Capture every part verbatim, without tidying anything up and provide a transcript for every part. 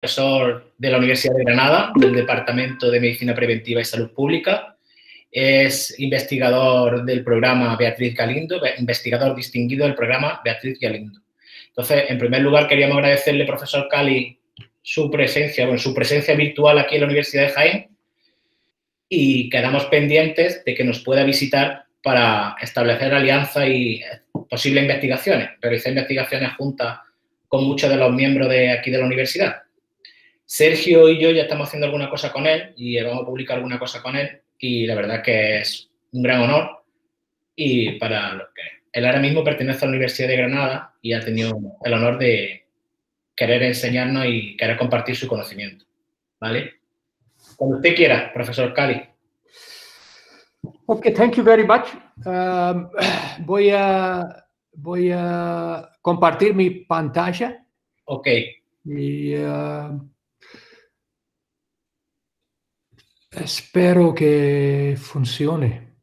profesor de la Universidad de Granada, del Departamento de Medicina Preventiva y Salud Pública. Es investigador del programa Beatriz Galindo, investigador distinguido del programa Beatriz Galindo. Entonces, en primer lugar, queríamos agradecerle, profesor Cali, su presencia, bueno, su presencia virtual aquí en la Universidad de Jaén, y quedamos pendientes de que nos pueda visitar para establecer alianzas y posibles investigaciones, realizar investigaciones juntas con muchos de los miembros de aquí de la universidad. Sergio y yo ya estamos haciendo alguna cosa con él y vamos a publicar alguna cosa con él, y la verdad que es un gran honor, y para lo que él ahora mismo pertenece a la Universidad de Granada y ha tenido el honor de querer enseñarnos y querer compartir su conocimiento, ¿vale? Cuando usted quiera, profesor Cali. Ok, thank you very much. Um, voy a, voy a compartir mi pantalla. Ok. Y uh, espero que funcione.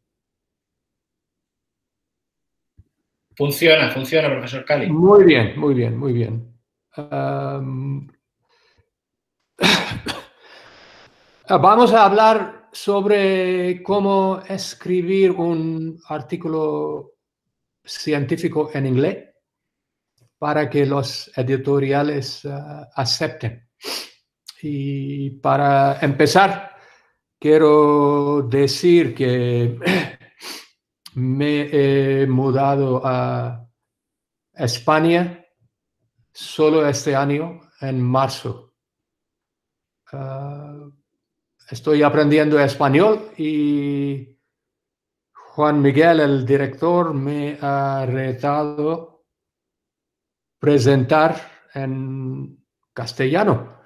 Funciona, funciona, profesor Cali. Muy bien, muy bien, muy bien. Um, Vamos a hablar sobre cómo escribir un artículo científico en inglés para que los editoriales uh, acepten. Y para empezar, quiero decir que me he mudado a España solo este año, en marzo. Uh, Estoy aprendiendo español y Juan Miguel, el director, me ha retado presentar en castellano.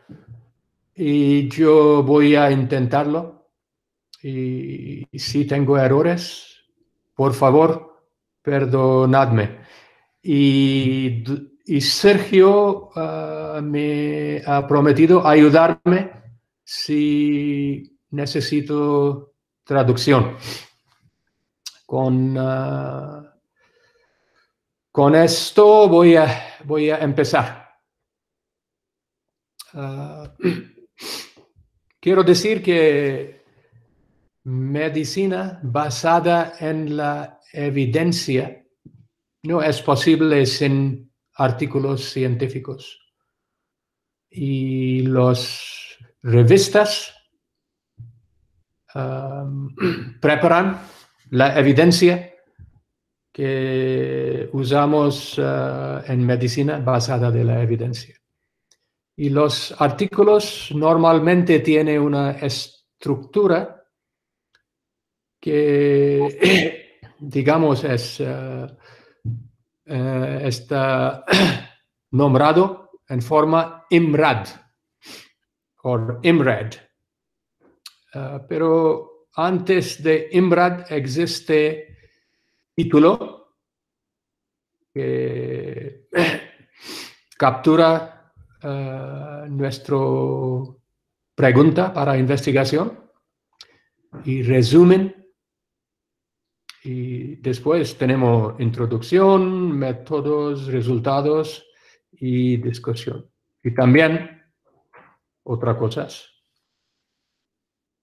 Y yo voy a intentarlo. Y si tengo errores, por favor, perdonadme. Y, y Sergio uh, me ha prometido ayudarme si necesito traducción. Con, uh, con esto voy a, voy a empezar. Uh, quiero decir que medicina basada en la evidencia no es posible sin artículos científicos. Y los revistas um, preparan la evidencia que usamos uh, en medicina basada de la evidencia. Y los artículos normalmente tienen una estructura que, digamos, es, uh, uh, está nombrado en forma I M R A D. O I M R A D. Uh, pero antes de I M R A D existe título que captura uh, nuestra pregunta para investigación y resumen. Y después tenemos introducción, métodos, resultados y discusión. Y también otras cosas,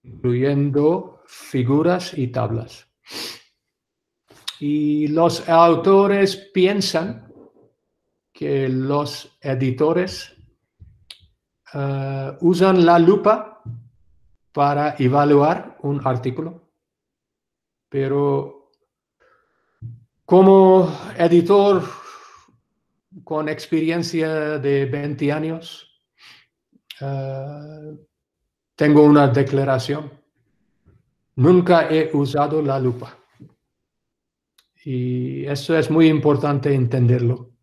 incluyendo figuras y tablas. Y los autores piensan que los editores uh, usan la lupa para evaluar un artículo. Pero como editor con experiencia de veinte años, Uh, tengo una declaración. Nunca he usado la lupa. Y eso es muy importante entenderlo.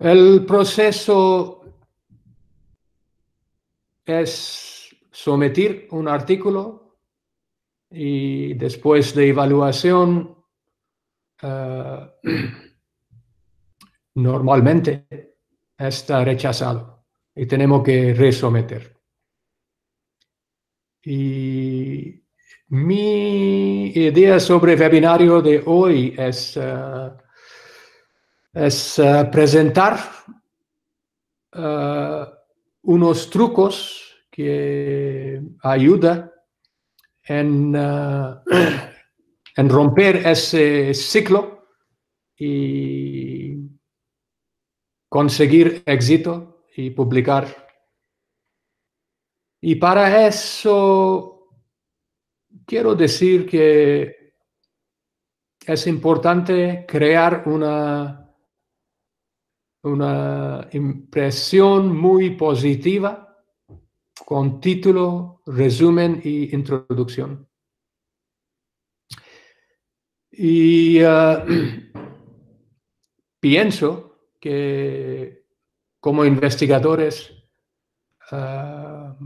El proceso es someter un artículo y después de evaluación uh, normalmente está rechazado y tenemos que resometer. Y mi idea sobre el webinario de hoy es uh, es uh, presentar uh, unos trucos que ayudan en, uh, en romper ese ciclo y conseguir éxito y publicar. Y para eso quiero decir que es importante crear una una impresión muy positiva con título, resumen y introducción. Y uh, pienso que como investigadores uh,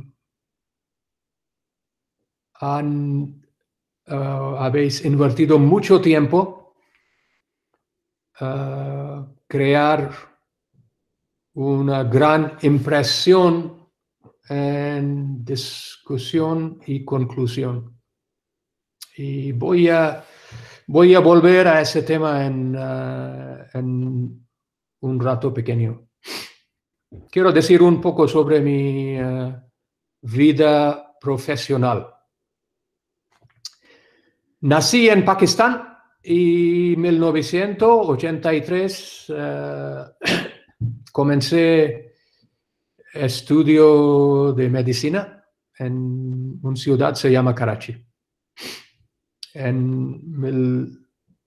han, uh, habéis invertido mucho tiempo uh, crear una gran impresión en discusión y conclusión. Y voy a, voy a volver a ese tema en, uh, en un rato pequeño. Quiero decir un poco sobre mi uh, vida profesional. Nací en Pakistán y en mil novecientos ochenta y tres... Uh, Comencé estudio de medicina en una ciudad se llama Karachi. En mil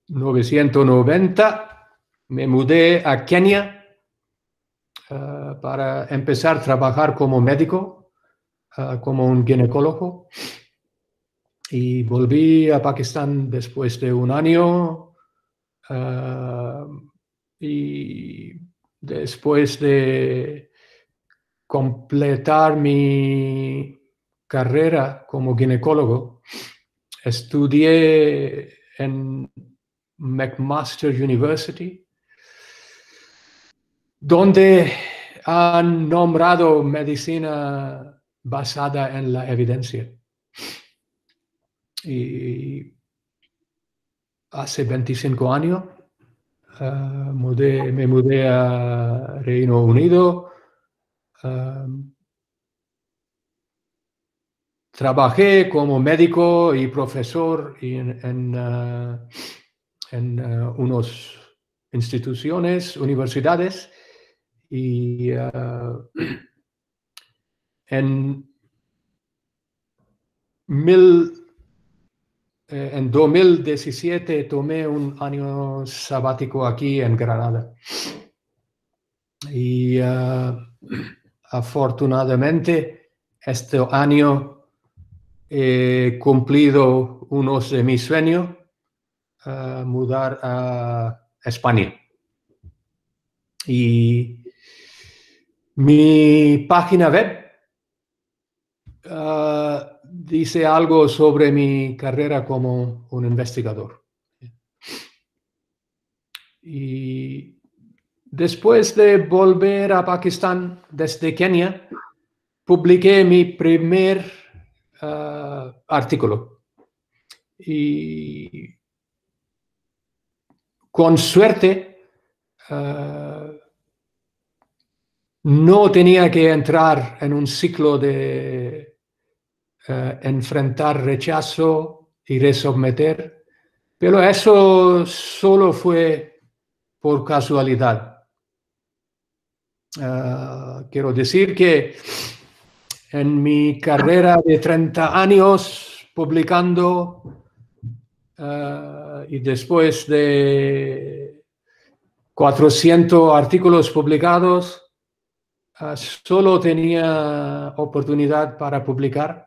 novecientos noventa me mudé a Kenia uh, para empezar a trabajar como médico, uh, como un ginecólogo. Y volví a Pakistán después de un año uh, y... Después de completar mi carrera como ginecólogo, estudié en McMaster University, donde han nombrado medicina basada en la evidencia. Y hace veinticinco años, Uh, mudé, me mudé a Reino Unido, uh, trabajé como médico y profesor y en, en, uh, en uh, unas instituciones, universidades, y uh, en, mil En dos mil diecisiete tomé un año sabático aquí en Granada y uh, afortunadamente este año he cumplido uno de mis sueños, uh, mudar a España. Y mi página web uh, dice algo sobre mi carrera como un investigador. Y después de volver a Pakistán desde Kenia, publiqué mi primer uh, artículo. Y con suerte, uh, no tenía que entrar en un ciclo de Uh, enfrentar rechazo y resubmeter, pero eso solo fue por casualidad. Uh, quiero decir que en mi carrera de treinta años publicando uh, y después de cuatrocientos artículos publicados, uh, solo tenía oportunidad para publicar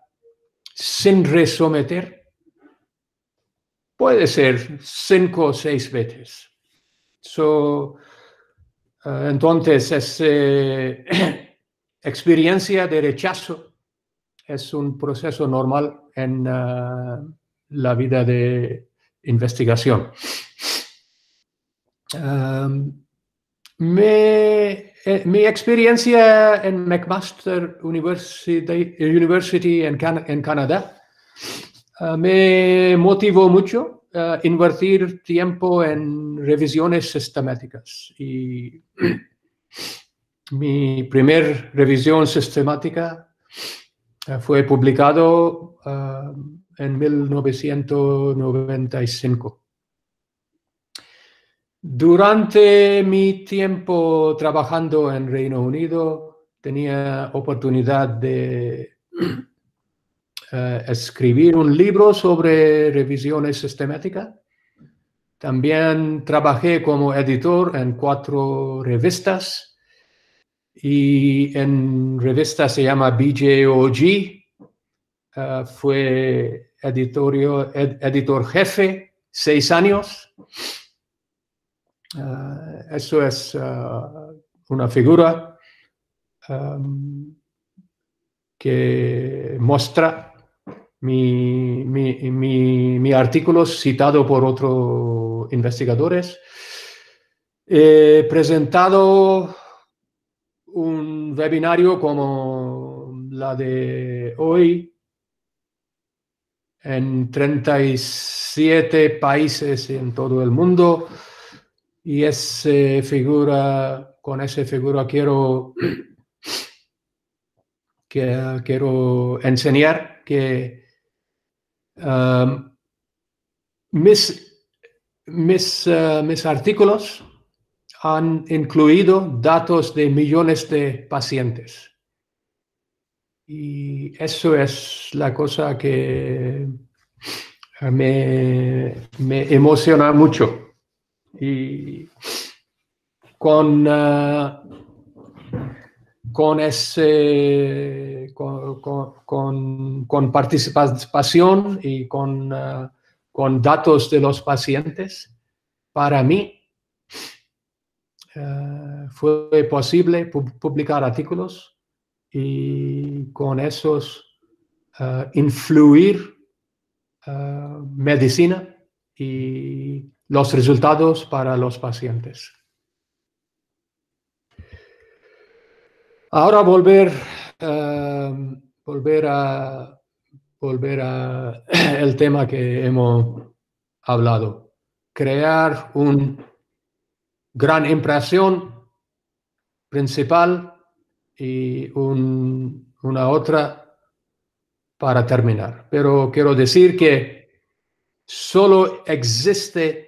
sin resometer, puede ser cinco o seis veces. So, uh, entonces, esa eh, experiencia de rechazo es un proceso normal en uh, la vida de investigación. Um, me... Mi experiencia en McMaster University, University en, Can en Canadá uh, me motivó mucho uh, invertir tiempo en revisiones sistemáticas. Y mi primer revisión sistemática uh, fue publicado uh, en mil novecientos noventa y cinco. Durante mi tiempo trabajando en Reino Unido, tenía oportunidad de uh, escribir un libro sobre revisiones sistemáticas. También trabajé como editor en cuatro revistas, y en revista se llama B J O G, uh, fue editorio, ed, editor jefe seis años. Uh, eso es uh, una figura um, que muestra mi, mi, mi, mi artículo citado por otros investigadores. He presentado un webinario como la de hoy en treinta y siete países en todo el mundo. Y esa figura, con esa figura quiero, que, quiero enseñar que um, mis, mis, uh, mis artículos han incluido datos de millones de pacientes. Y eso es la cosa que me, me emociona mucho. Y con, uh, con, ese, con, con, con participación y con, uh, con datos de los pacientes, para mí uh, fue posible pu- publicar artículos y con esos uh, influir uh, medicina y los resultados para los pacientes. Ahora volver, uh, volver a volver a el tema que hemos hablado. Crear una gran impresión principal y un, una otra para terminar. Pero quiero decir que solo existe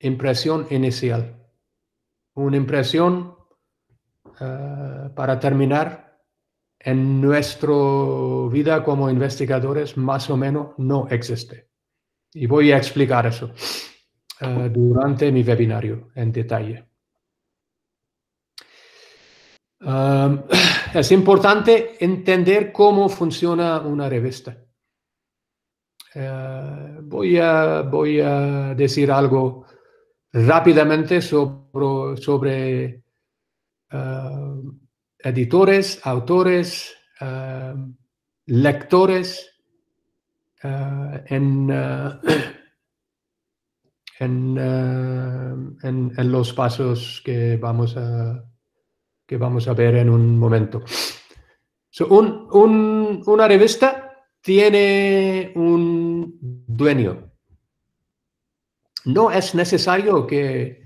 impresión inicial. Una impresión uh, para terminar en nuestra vida como investigadores más o menos no existe. Y voy a explicar eso uh, durante mi webinario en detalle. Um, es importante entender cómo funciona una revista. Uh, voy a, voy a decir algo rápidamente sobre, sobre uh, editores, autores, uh, lectores uh, en, uh, en, uh, en, en los pasos que vamos a, que vamos a ver en un momento. So, un, un, una revista tiene un dueño. No es necesario que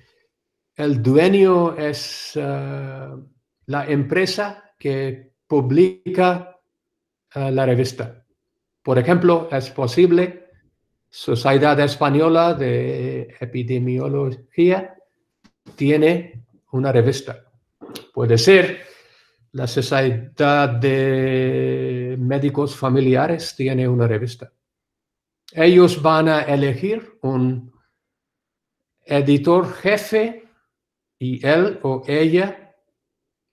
el dueño es uh, la empresa que publica uh, la revista. Por ejemplo, es posible Sociedad Española de Epidemiología tiene una revista. Puede ser la Sociedad de Médicos Familiares tiene una revista. Ellos van a elegir un editor jefe y él o ella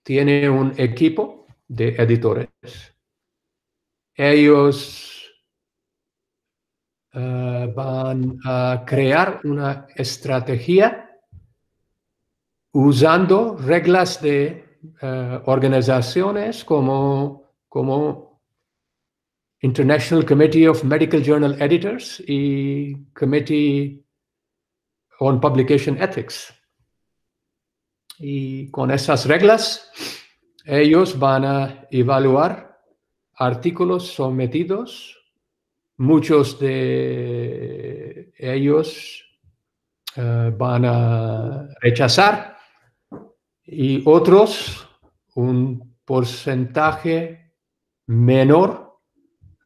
tiene un equipo de editores. Ellos uh, van a crear una estrategia usando reglas de uh, organizaciones como, como International Committee of Medical Journal Editors y Committee on Publication ethics. Y con esas reglas, ellos van a evaluar artículos sometidos Muchos de ellos uh, van a rechazar y otros, un porcentaje menor,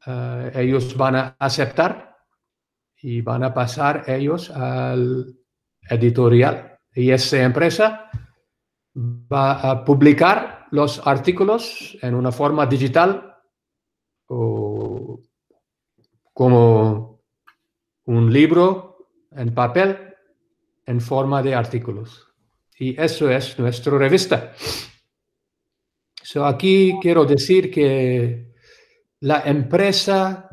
uh, ellos van a aceptar y van a pasar ellos al editorial. Y esa empresa va a publicar los artículos en una forma digital o como un libro en papel en forma de artículos. Y eso es nuestra revista. So, aquí quiero decir que la empresa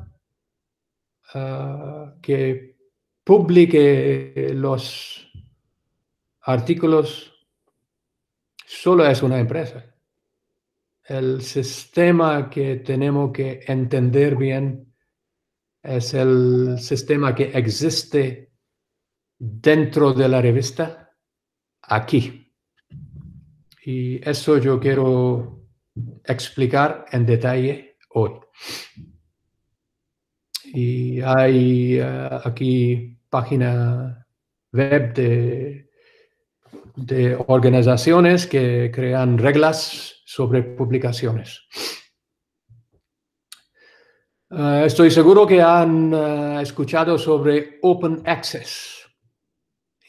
uh, que publique los artículos solo es una empresa. El sistema que tenemos que entender bien es el sistema que existe dentro de la revista aquí. Y eso yo quiero explicar en detalle hoy. Y hay uh, aquí página web de de organizaciones que crean reglas sobre publicaciones. Uh, estoy seguro que han uh, escuchado sobre Open Access.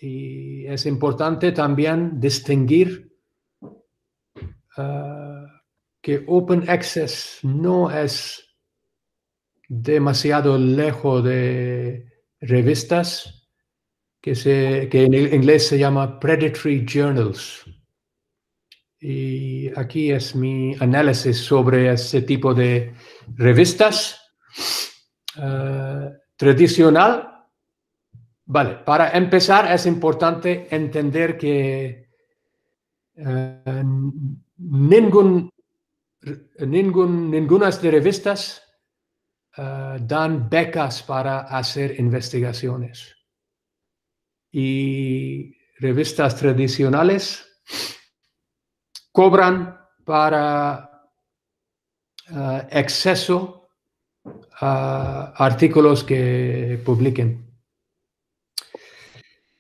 Y es importante también distinguir uh, que Open Access no es demasiado lejos de revistas Que, se, que en inglés se llama predatory journals. Y aquí es mi análisis sobre ese tipo de revistas. Uh, tradicional. Vale, para empezar es importante entender que uh, ningún, ningún, ninguna de las revistas uh, dan becas para hacer investigaciones. Y revistas tradicionales cobran para uh, acceso a artículos que publiquen.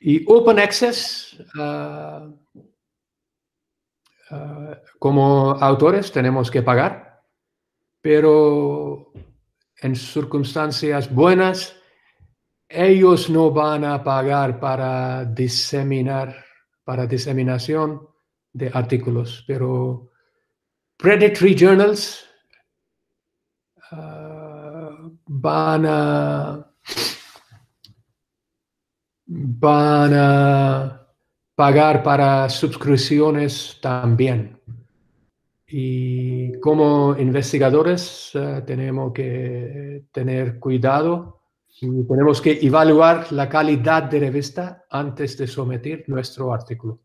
Y Open Access, uh, uh, como autores tenemos que pagar, pero en circunstancias buenas, ellos no van a pagar para diseminar, para diseminación de artículos, pero predatory journals uh, van a, van a pagar para suscripciones también. Y como investigadores uh, tenemos que tener cuidado. Y tenemos que evaluar la calidad de revista antes de someter nuestro artículo.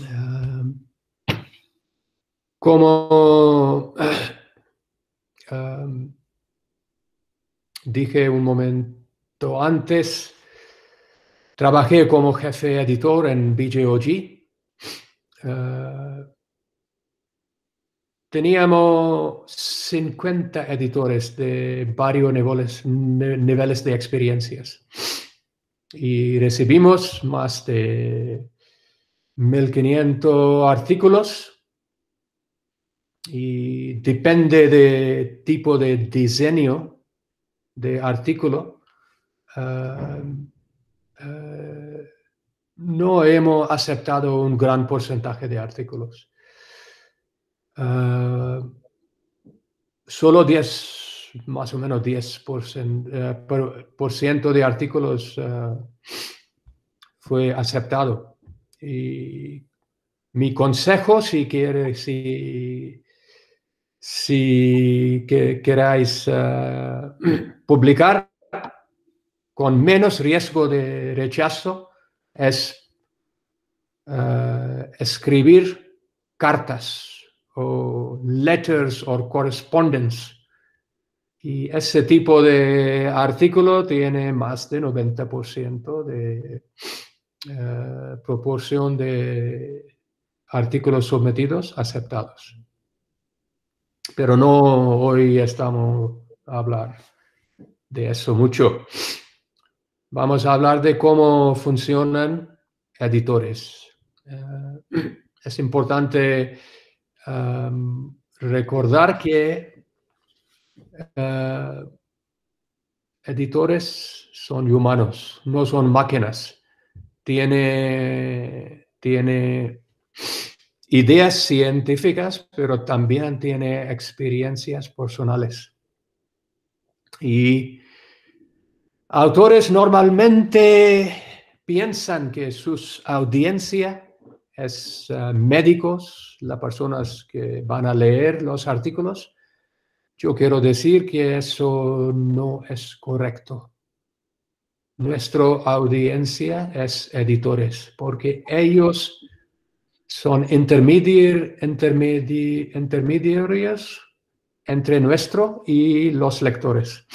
Uh, como uh, um, dije un momento antes, trabajé como jefe editor en B J O G. Uh, Teníamos cincuenta editores de varios niveles, niveles de experiencias y recibimos más de mil quinientos artículos y depende del tipo de diseño de artículo. Uh, uh, no hemos aceptado un gran porcentaje de artículos. Uh, solo diez, más o menos diez por ciento de artículos uh, fue aceptado. Y mi consejo, si quieres, si, si que, queráis uh, publicar con menos riesgo de rechazo, es uh, escribir cartas o letters or correspondence, y ese tipo de artículo tiene más de noventa por ciento de uh, proporción de artículos sometidos aceptados. Pero no hoy estamos hablar de eso mucho. Vamos a hablar de cómo funcionan editores. Eh, es importante eh, recordar que eh, editores son humanos, no son máquinas. Tiene, tiene ideas científicas, pero también tiene experiencias personales. Y autores normalmente piensan que sus audiencias es uh, médicos, las personas que van a leer los artículos. Yo quiero decir que eso no es correcto. Nuestra audiencia es editores, porque ellos son intermediar, intermedi, intermediarios entre nuestro y los lectores.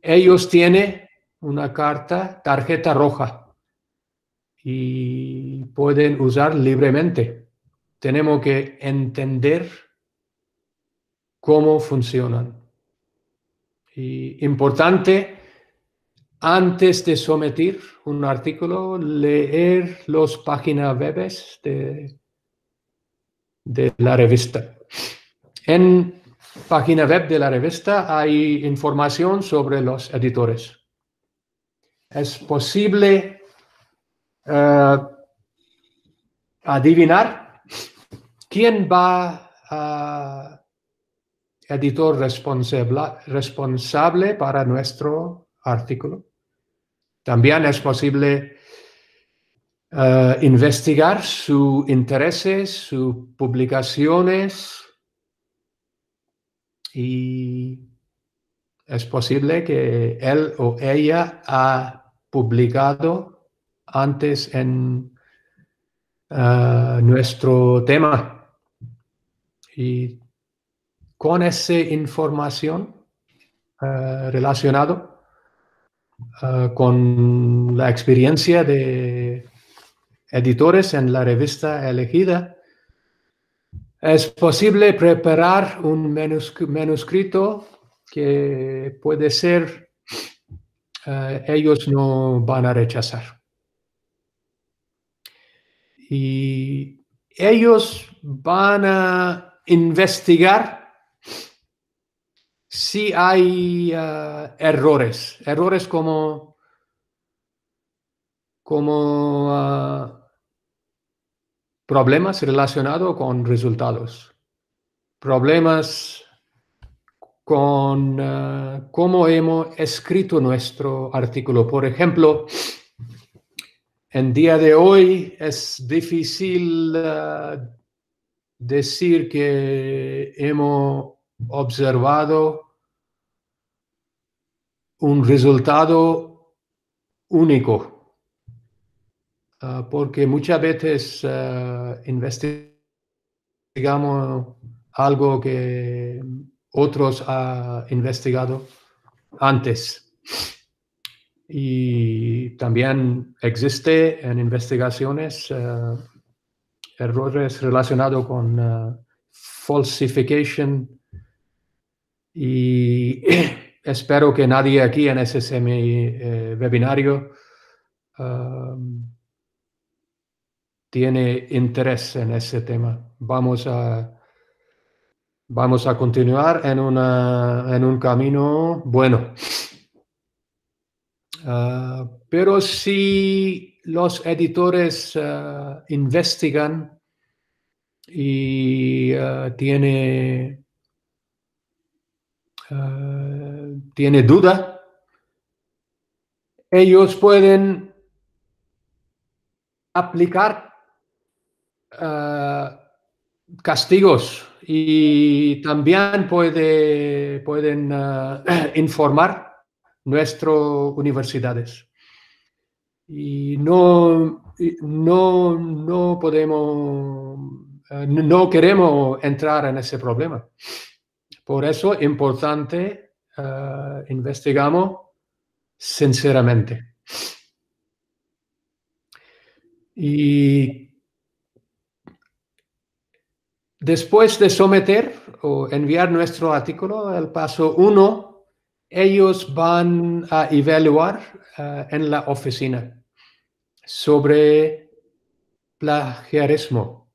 Ellos tienen una carta, tarjeta roja, y pueden usar libremente. Tenemos que entender cómo funcionan. Y importante, antes de someter un artículo, leer las páginas web de, de la revista. En página web de la revista hay información sobre los editores. Es posible uh, adivinar quién va a editor responsable, responsable para nuestro artículo. También es posible uh, investigar sus intereses, sus publicaciones. Y es posible que él o ella ha publicado antes en uh, nuestro tema. Y con esa información uh, relacionada uh, con la experiencia de editores en la revista elegida, es posible preparar un manuscrito que puede ser, eh, ellos no van a rechazar. Y ellos van a investigar si hay uh, errores, errores como, como uh, problemas relacionados con resultados, problemas con uh, cómo hemos escrito nuestro artículo. Por ejemplo, en día de hoy es difícil uh, decir que hemos observado un resultado único. Uh, porque muchas veces uh, investigamos algo que otros han investigado antes. Y también existe en investigaciones uh, errores relacionados con uh, falsificación. Y espero que nadie aquí en ese semi, eh, webinario uh, tiene interés en ese tema. Vamos a, vamos a continuar en, una, en un camino bueno. Uh, pero si los editores uh, investigan y uh, tiene, uh, tiene duda, ellos pueden aplicar Uh, castigos y también puede, pueden uh, informar nuestras universidades. Y no, no, no podemos, uh, no queremos entrar en ese problema. Por eso es importante uh, investigamos sinceramente. Y Después de someter o enviar nuestro artículo al paso uno, ellos van a evaluar uh, en la oficina sobre plagiarismo.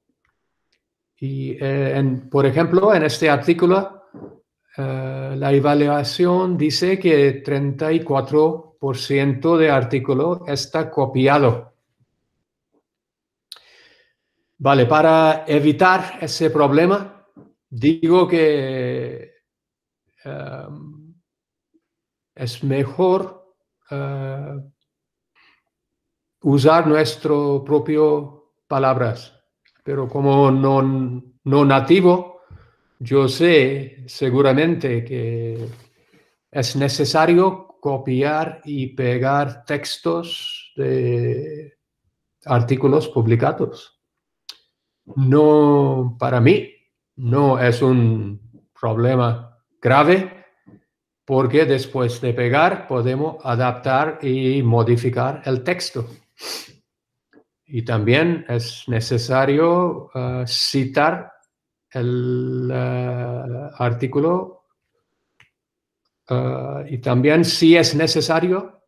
Y, eh, en, por ejemplo, en este artículo, uh, la evaluación dice que treinta y cuatro por ciento de artículo está copiado. Vale, para evitar ese problema, digo que uh, es mejor uh, usar nuestro propio palabras. Pero como no, no nativo, yo sé seguramente que es necesario copiar y pegar textos de artículos publicados. No, para mí, no es un problema grave, porque después de pegar podemos adaptar y modificar el texto. Y también es necesario uh, citar el uh, artículo uh, y también, si es necesario,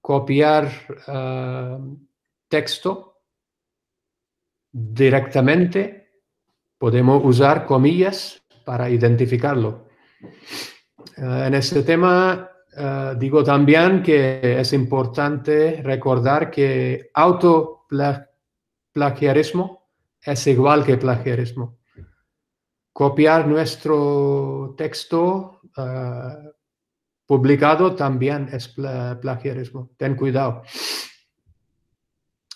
copiar uh, texto. Directamente podemos usar comillas para identificarlo. Uh, en este tema uh, digo también que es importante recordar que autoplagiarismo es igual que plagiarismo. Copiar nuestro texto uh, publicado también es pl- plagiarismo. Ten cuidado.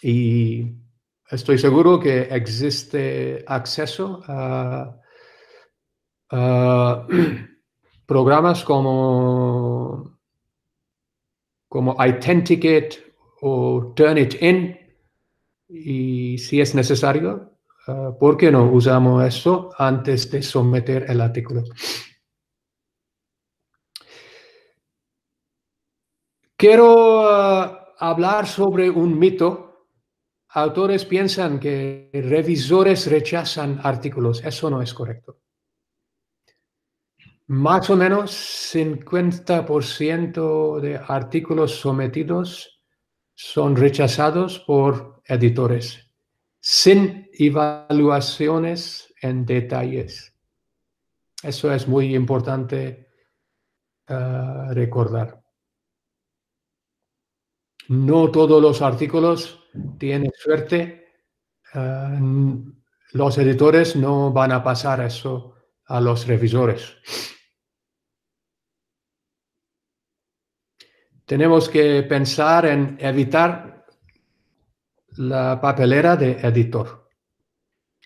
Y estoy seguro que existe acceso a, a programas como, como iThenticate o Turn It In. Y si es necesario, ¿por qué no usamos eso antes de someter el artículo? Quiero hablar sobre un mito. Autores piensan que revisores rechazan artículos. Eso no es correcto. Más o menos cincuenta por ciento de artículos sometidos son rechazados por editores, sin evaluaciones en detalles. Eso es muy importante uh, recordar. No todos los artículos tienen suerte. Uh, los editores no van a pasar eso a los revisores. Tenemos que pensar en evitar la papelera de editor.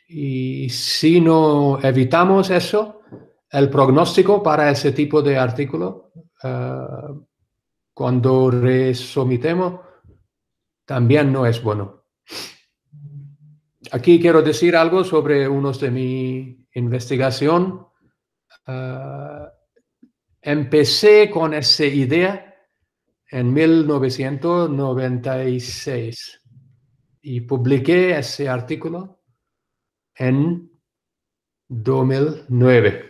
Y si no evitamos eso, el pronóstico para ese tipo de artículo uh, cuando resomitemos, también no es bueno. Aquí quiero decir algo sobre unos de mi investigación. Uh, empecé con esa idea en mil novecientos noventa y seis y publiqué ese artículo en dos mil nueve.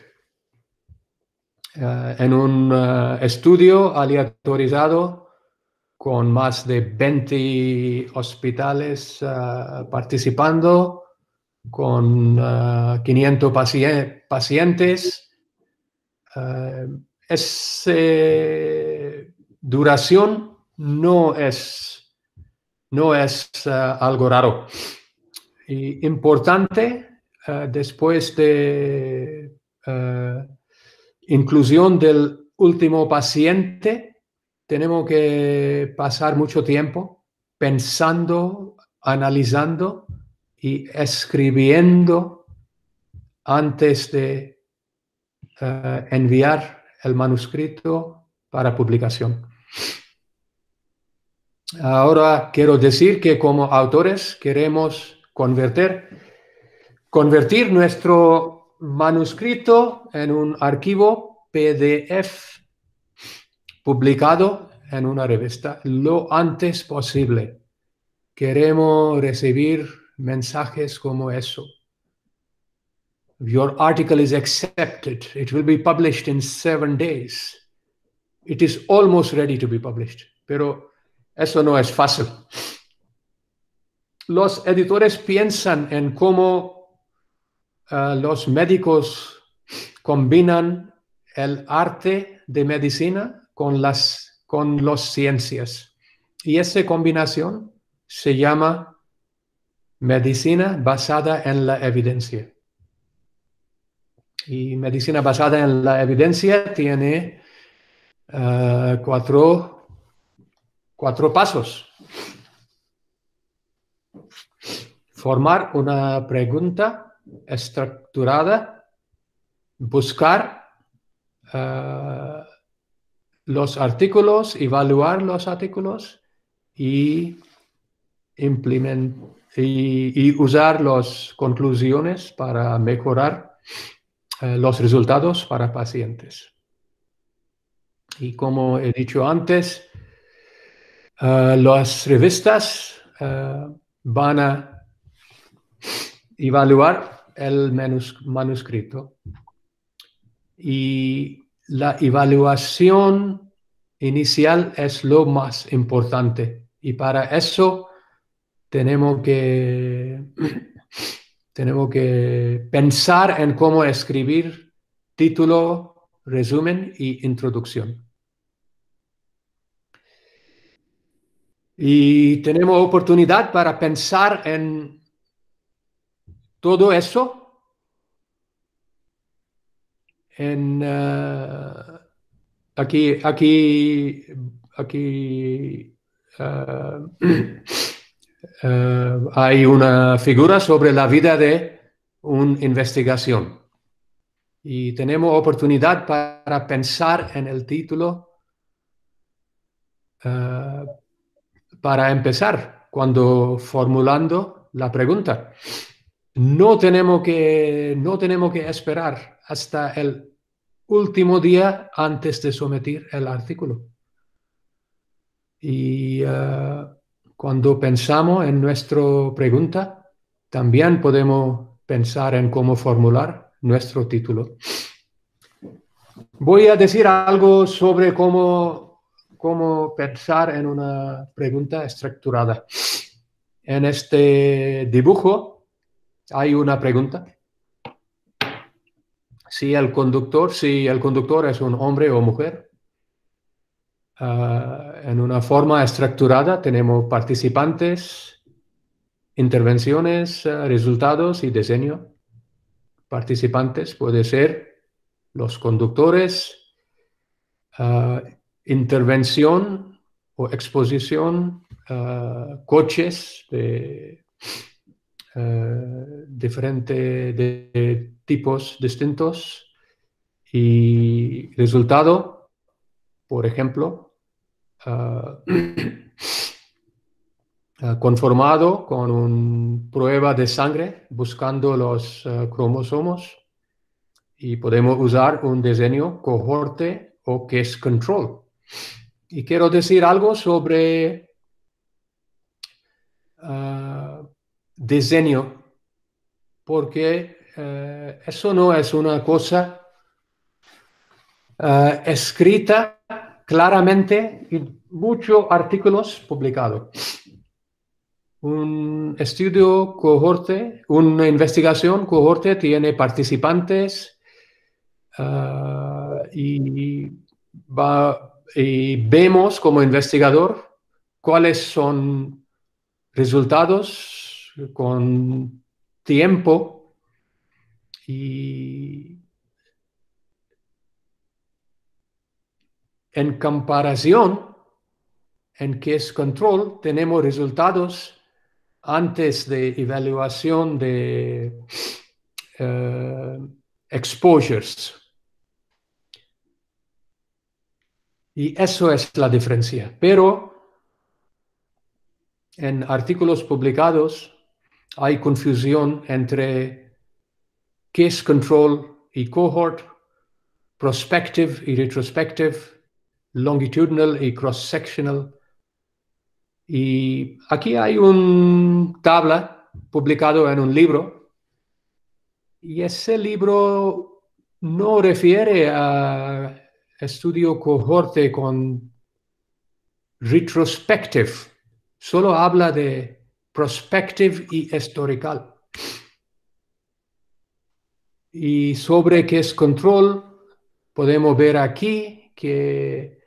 Uh, en un uh, estudio aleatorizado con más de veinte hospitales uh, participando, con uh, quinientos paci- pacientes. Uh, esa duración no es, no es uh, algo raro. Y importante, uh, después de Uh, inclusión del último paciente, tenemos que pasar mucho tiempo pensando, analizando y escribiendo antes de uh, enviar el manuscrito para publicación. Ahora quiero decir que como autores queremos convertir, convertir nuestro manuscrito en un archivo P D F publicado en una revista lo antes posible. Queremos recibir mensajes como eso. Your article is accepted. It will be published in seven days. It is almost ready to be published, pero eso no es fácil. Los editores piensan en cómo uh, los médicos combinan el arte de medicina con las, con las ciencias. Y esa combinación se llama medicina basada en la evidencia. Y medicina basada en la evidencia tiene uh, cuatro, cuatro pasos. Formar una pregunta estructurada, buscar uh, los artículos, evaluar los artículos y, implement y, y usar las conclusiones para mejorar uh, los resultados para pacientes. Y como he dicho antes, uh, las revistas uh, van a evaluar el manuscrito, y la evaluación inicial es lo más importante, y para eso tenemos que, tenemos que pensar en cómo escribir título, resumen y introducción. Y tenemos oportunidad para pensar en todo eso en, uh, aquí, aquí, aquí uh, uh, hay una figura sobre la vida de una investigación. Y tenemos oportunidad para pensar en el título uh, para empezar cuando formulando la pregunta. No tenemos que, no tenemos que esperar hasta el último día antes de someter el artículo. Y uh, cuando pensamos en nuestra pregunta, también podemos pensar en cómo formular nuestro título. Voy a decir algo sobre cómo, cómo pensar en una pregunta estructurada. En este dibujo hay una pregunta. Si el conductor, si el conductor es un hombre o mujer. Uh, en una forma estructurada tenemos participantes, intervenciones, uh, resultados y diseño. Participantes puede ser los conductores, uh, intervención o exposición, uh, coches de... Uh, diferentes de, de tipos distintos y resultado, por ejemplo, uh, uh, conformado con una prueba de sangre buscando los uh, cromosomos, y podemos usar un diseño cohorte o case control. Y quiero decir algo sobre uh, diseño, porque eh, eso no es una cosa eh, escrita claramente en muchos artículos publicados. Un estudio cohorte, una investigación cohorte tiene participantes uh, y, va, y vemos como investigador cuáles son resultados con tiempo, y en comparación en case control tenemos resultados antes de evaluación de uh, exposures, y eso es la diferencia. Pero en artículos publicados hay confusión entre case control y cohort, prospective y retrospective, longitudinal y cross-sectional. Y aquí hay una tabla publicada en un libro Y ese libro no refiere a estudio cohorte con retrospective, solo habla de prospective y historical. Y sobre qué es control, podemos ver aquí que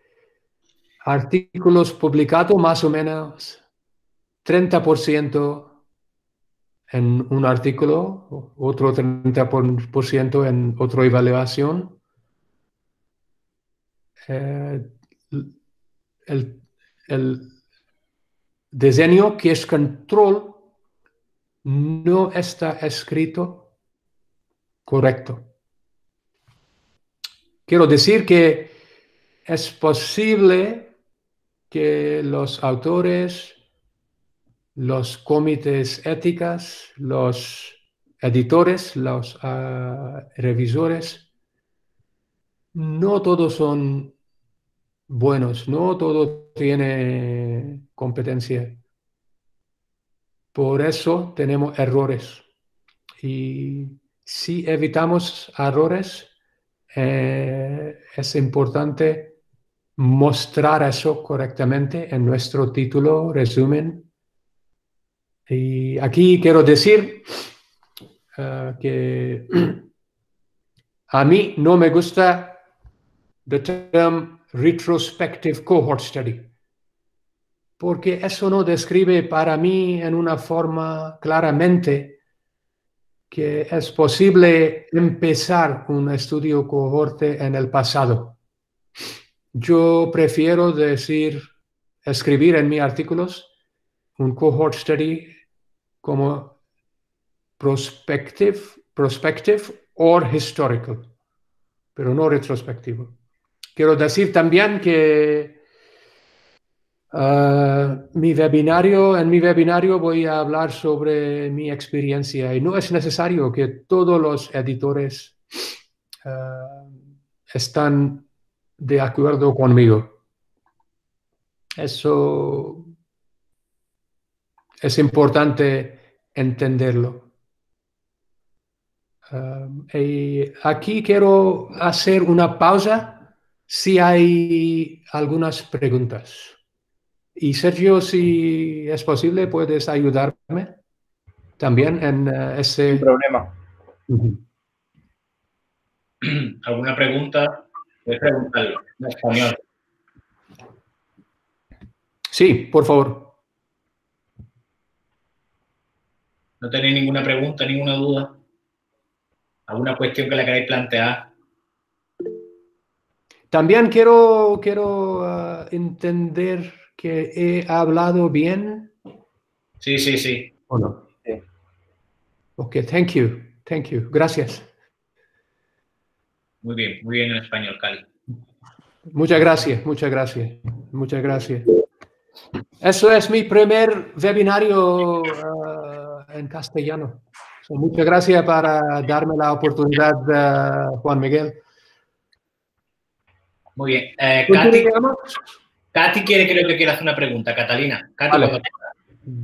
artículos publicados más o menos treinta por ciento en un artículo, otro treinta por ciento en otra evaluación. Eh, el, el diseño que es control no está escrito correcto. Quiero decir que es posible que los autores, los comités éticas, los editores, los uh, revisores, no todos son buenos, no todos tienen competencia. Por eso tenemos errores. Y si evitamos errores, eh, es importante mostrar eso correctamente en nuestro título, resumen. Y aquí quiero decir uh, que a mí no me gusta the term retrospective cohort study, porque eso no describe para mí en una forma claramente que es posible empezar un estudio cohorte en el pasado. Yo prefiero decir, escribir en mis artículos un cohort study como prospective, prospective o historical, pero no retrospectivo. Quiero decir también que uh, mi webinario, en mi webinario voy a hablar sobre mi experiencia y no es necesario que todos los editores uh, están de acuerdo conmigo. Eso es importante entenderlo. Um, y aquí quiero hacer una pausa si hay algunas preguntas. Y Sergio, si es posible, puedes ayudarme también en uh, ese... Sin problema. Uh-huh. ¿Alguna pregunta? Puedes preguntarlo en español. Sí, por favor. ¿No tenéis ninguna pregunta, ninguna duda? ¿Alguna cuestión que la queráis plantear? También quiero, quiero uh, entender que he hablado bien. Sí, sí, sí. ¿O no? Sí. Ok, thank you, thank you. Gracias. Muy bien, muy bien en español, Cali. Muchas gracias, muchas gracias, muchas gracias. Eso es mi primer webinario uh, en castellano. So, muchas gracias para darme la oportunidad, uh, Juan Miguel. Muy bien. Eh, Katy, Katy quiere, creo que quiere hacer una pregunta. Catalina. Katy, vale. Vale,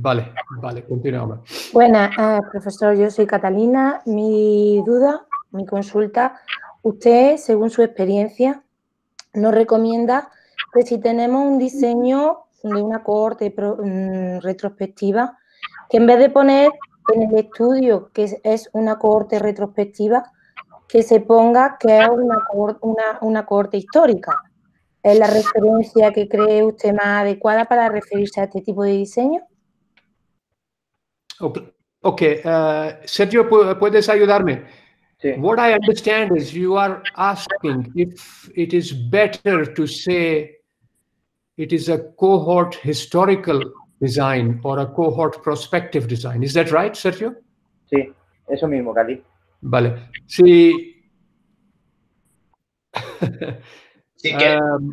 vale, vale, continuamos. Buenas, eh, profesor, yo soy Catalina. Mi duda, mi consulta. Usted, según su experiencia, nos recomienda que si tenemos un diseño de una cohorte pro, mm, retrospectiva, que en vez de poner en el estudio que es una cohorte retrospectiva, que se ponga que es una, una, una cohorte histórica. ¿Es la referencia que cree usted más adecuada para referirse a este tipo de diseño? Ok, okay. Uh, Sergio, ¿puedes ayudarme? Sí. What I understand is you are asking if it is better to say it is a cohort historical design or a cohort prospective design. Is that right, Sergio? Sí, eso mismo, Cali. Vale. Sí. Sí que... um,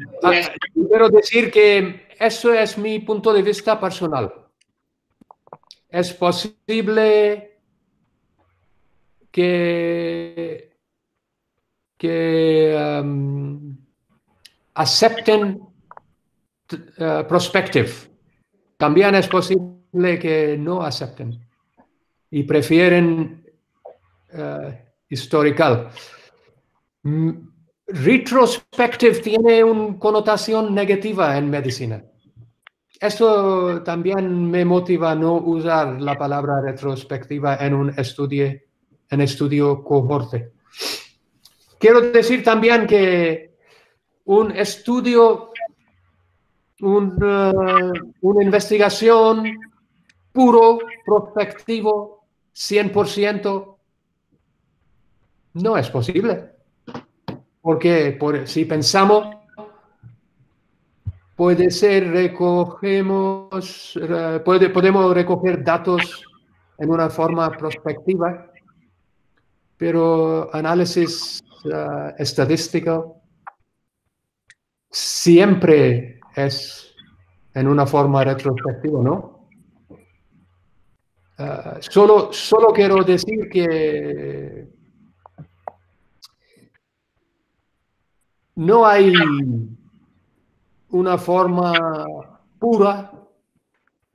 quiero decir que eso es mi punto de vista personal. Es posible que, que um, acepten uh, prospective. También es posible que no acepten y prefieren uh, historical. Retrospective tiene una connotación negativa en medicina. Esto también me motiva a no usar la palabra retrospectiva en un estudio, en estudio cohorte. Quiero decir también que un estudio, un, uh, una investigación puro, prospectivo, cien por ciento, no es posible. Porque por, si pensamos, puede ser recogemos, uh, puede, podemos recoger datos en una forma prospectiva, pero análisis uh, estadístico siempre es en una forma retrospectiva, ¿no? Uh, solo, solo quiero decir que no hay una forma pura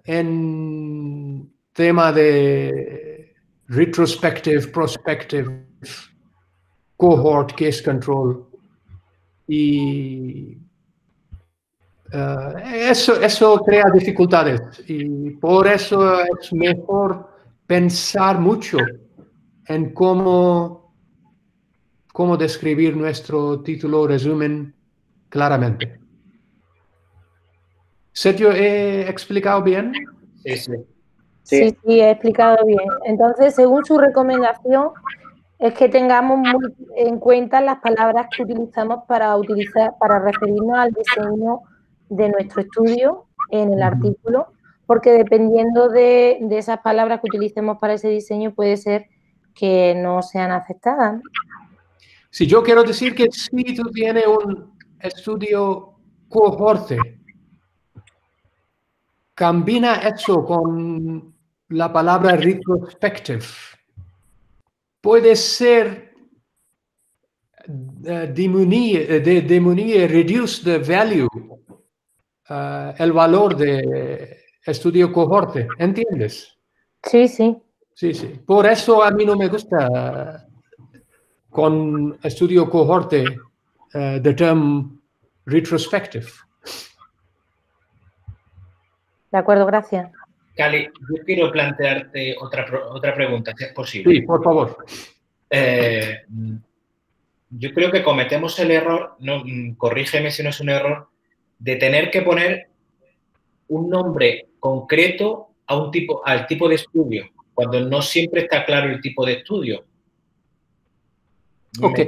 en tema de retrospective, prospective, cohort, case control. Y uh, eso, eso crea dificultades. Y por eso es mejor pensar mucho en cómo, cómo describir nuestro título resumen claramente. Sergio, ¿he explicado bien? Sí, sí. Sí, sí, sí, he explicado bien. Entonces, según su recomendación, es que tengamos muy en cuenta las palabras que utilizamos para utilizar, para referirnos al diseño de nuestro estudio en el artículo, porque dependiendo de, de esas palabras que utilicemos para ese diseño, puede ser que no sean aceptadas. Sí, yo quiero decir que si tú tienes un estudio cohorte, combina eso con la palabra retrospective. Puede ser uh, disminuir, de, de, reduce the value, uh, el valor de estudio cohorte. ¿Entiendes? Sí, sí. Sí, sí. Por eso a mí no me gusta uh, con estudio cohorte uh, the term retrospective. De acuerdo, gracias. Cali, yo quiero plantearte otra, otra pregunta, si es posible. Sí, por favor. Eh, yo creo que cometemos el error, no, corrígeme si no es un error, de tener que poner un nombre concreto a un tipo, al tipo de estudio, cuando no siempre está claro el tipo de estudio. Ok.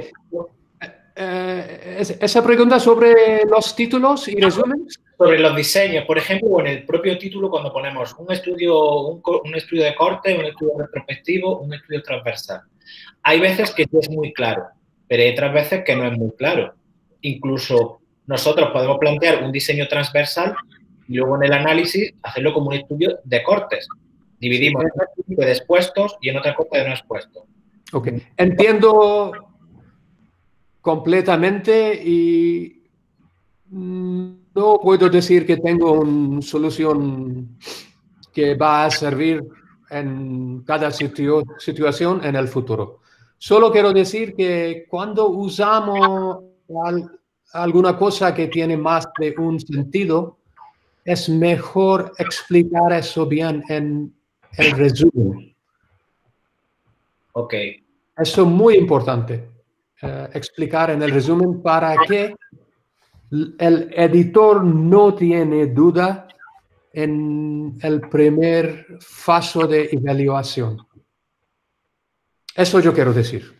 Eh, esa pregunta sobre los títulos y resúmenes. Sobre los diseños, por ejemplo, en el propio título cuando ponemos un estudio, un, un estudio de corte, un estudio retrospectivo, un estudio transversal. Hay veces que sí es muy claro, pero hay otras veces que no es muy claro. Incluso nosotros podemos plantear un diseño transversal y luego en el análisis hacerlo como un estudio de cortes. Dividimos en un estudio de expuestos y en otra cosa de no expuestos. Ok, entiendo completamente y no puedo decir que tengo una solución que va a servir en cada situ situación en el futuro. Solo quiero decir que cuando usamos al alguna cosa que tiene más de un sentido, es mejor explicar eso bien en el resumen. Ok. Eso es muy importante. Uh, explicar en el resumen para que el editor no tiene duda en el primer paso de evaluación. Eso yo quiero decir.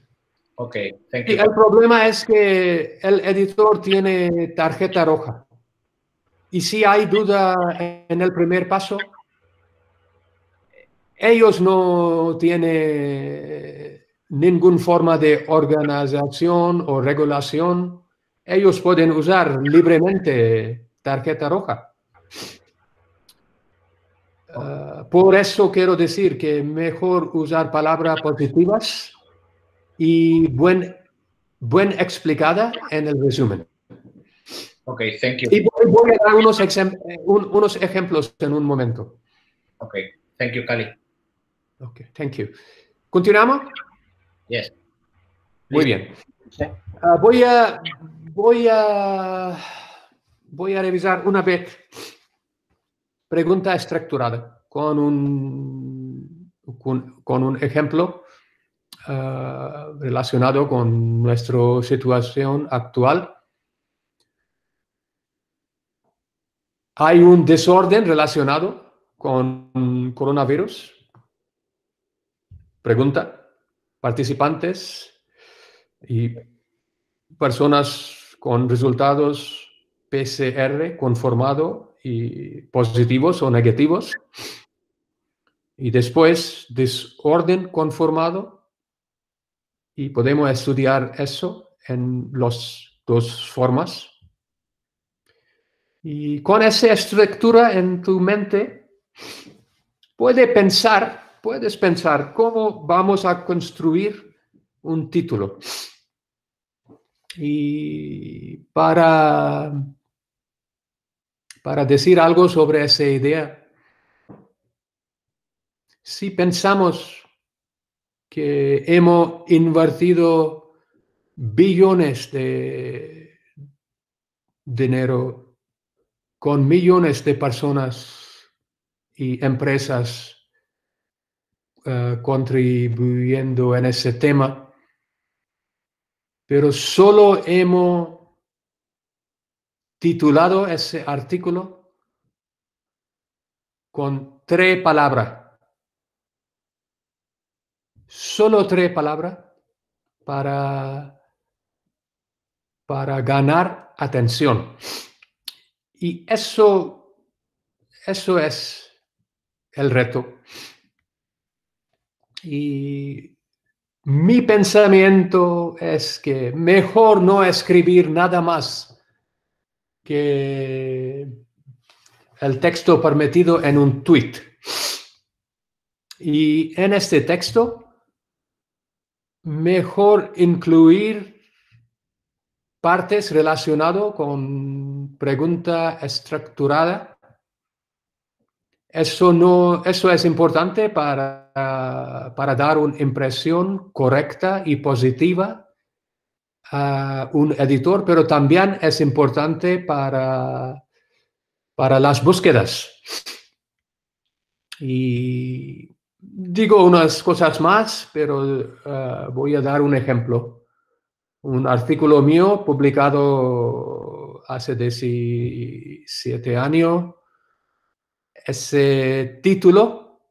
Okay, thank you. Y el problema es que el editor tiene tarjeta roja. Y si hay duda en el primer paso, ellos no tienen ninguna forma de organización o regulación, ellos pueden usar libremente tarjeta roja. Uh, por eso quiero decir que mejor usar palabras positivas y buen, buen explicada en el resumen. Ok, thank you. Y voy, voy a dar unos, exem, un, unos ejemplos en un momento. Ok, thank you, Cali. Ok, thank you. ¿Continuamos? Yes. Muy bien. Uh, voy a... Voy a... Voy a revisar una vez pregunta estructurada con un, con, con un ejemplo uh, relacionado con nuestra situación actual. ¿Hay un desorden relacionado con coronavirus? Pregunta. Participantes y personas con resultados P C R conformado y positivos o negativos, y después desorden conformado, y podemos estudiar eso en las dos formas. Y con esa estructura en tu mente, puedes pensar, puedes pensar cómo vamos a construir un título. Y para, para decir algo sobre esa idea, si pensamos que hemos invertido billones de dinero con millones de personas y empresas uh, contribuyendo en ese tema, pero solo hemos titulado ese artículo con tres palabras. Solo tres palabras para, para ganar atención. Y eso, eso es el reto. Y mi pensamiento es que mejor no escribir nada más que el texto permitido en un tweet. Y en este texto, mejor incluir partes relacionadas con pregunta estructurada. Eso, no, eso es importante para, para dar una impresión correcta y positiva a un editor, pero también es importante para, para las búsquedas. Y digo unas cosas más, pero uh, voy a dar un ejemplo. Un artículo mío publicado hace diecisiete años. Ese título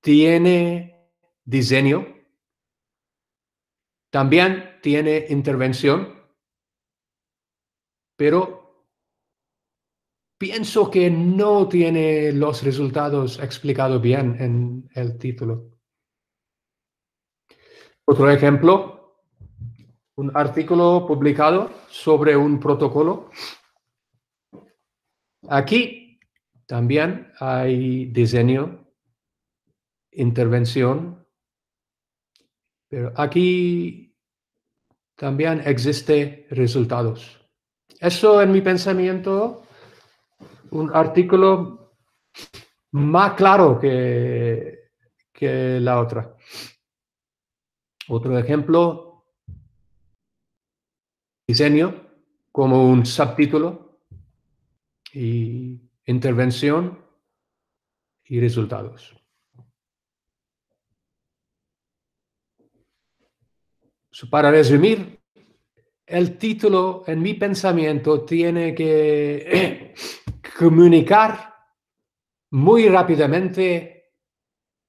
tiene diseño, también tiene intervención, pero pienso que no tiene los resultados explicados bien en el título. Otro ejemplo, un artículo publicado sobre un protocolo. Aquí también hay diseño, intervención, pero aquí también existen resultados. Eso, en mi pensamiento, un artículo más claro que, que la otra. Otro ejemplo, diseño como un subtítulo y intervención y resultados. Para resumir, el título, en mi pensamiento, tiene que comunicar muy rápidamente,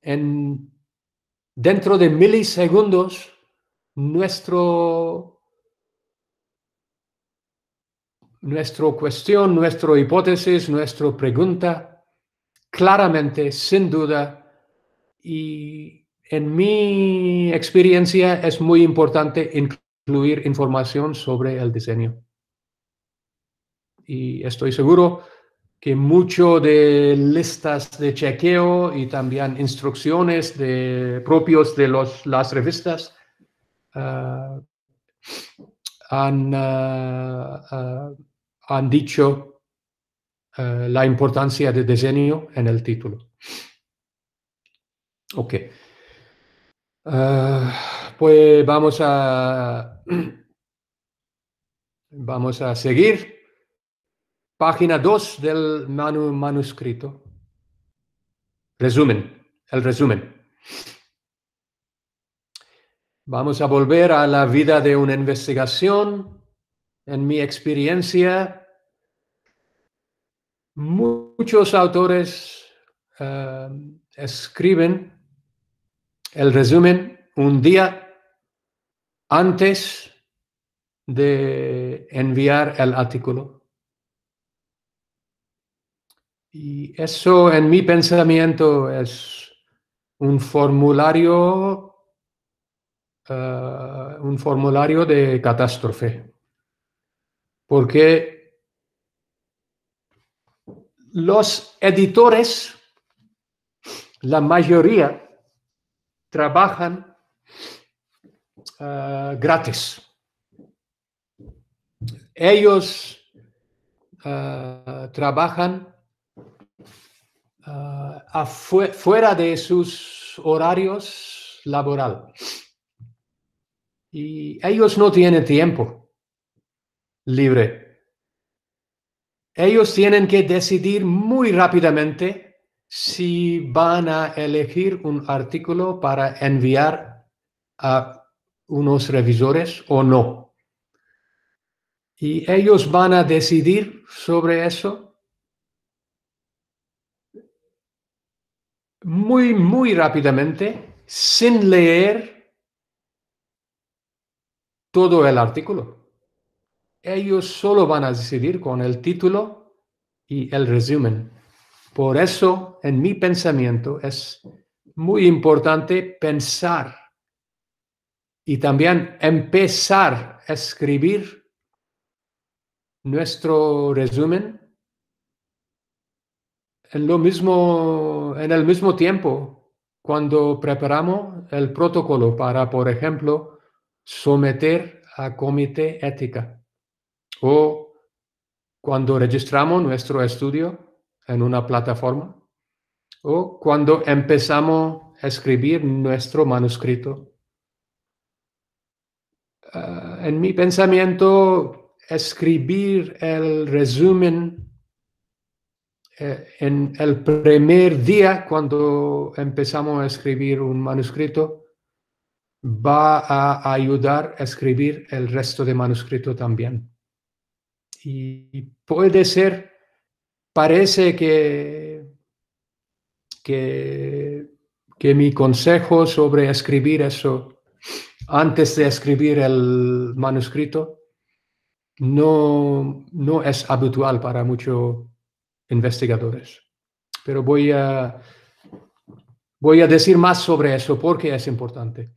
en, dentro de milisegundos, nuestro... Nuestra cuestión, nuestra hipótesis, nuestra pregunta, claramente, sin duda, y en mi experiencia es muy importante incluir información sobre el diseño. Y estoy seguro que mucho de listas de chequeo y también instrucciones de, propios de los, las revistas uh, han... Uh, uh, han dicho uh, la importancia del diseño en el título. Ok. Uh, pues vamos a, vamos a seguir. Página dos del manu, manuscrito. Resumen, el resumen. Vamos a volver a la vida de una investigación. En mi experiencia, muchos autores uh, escriben el resumen un día antes de enviar el artículo. Y eso, en mi pensamiento, es un formulario Uh, un formulario de catástrofe, porque los editores, la mayoría, trabajan uh, gratis. Ellos uh, trabajan uh, afu- fuera de sus horarios laborales. Y ellos no tienen tiempo libre. Ellos tienen que decidir muy rápidamente si van a elegir un artículo para enviar a unos revisores o no. Y ellos van a decidir sobre eso muy, muy rápidamente, sin leer todo el artículo. Ellos solo van a decidir con el título y el resumen. Por eso, en mi pensamiento, es muy importante pensar y también empezar a escribir nuestro resumen en lo mismo, en el mismo tiempo cuando preparamos el protocolo para, por ejemplo, someter a comité ética, o cuando registramos nuestro estudio en una plataforma, o cuando empezamos a escribir nuestro manuscrito. Uh, en mi pensamiento, escribir el resumen eh, en el primer día cuando empezamos a escribir un manuscrito va a ayudar a escribir el resto de manuscrito también. Y puede ser, parece que, que, que mi consejo sobre escribir eso antes de escribir el manuscrito no, no es habitual para muchos investigadores. Pero voy a, voy a decir más sobre eso porque es importante.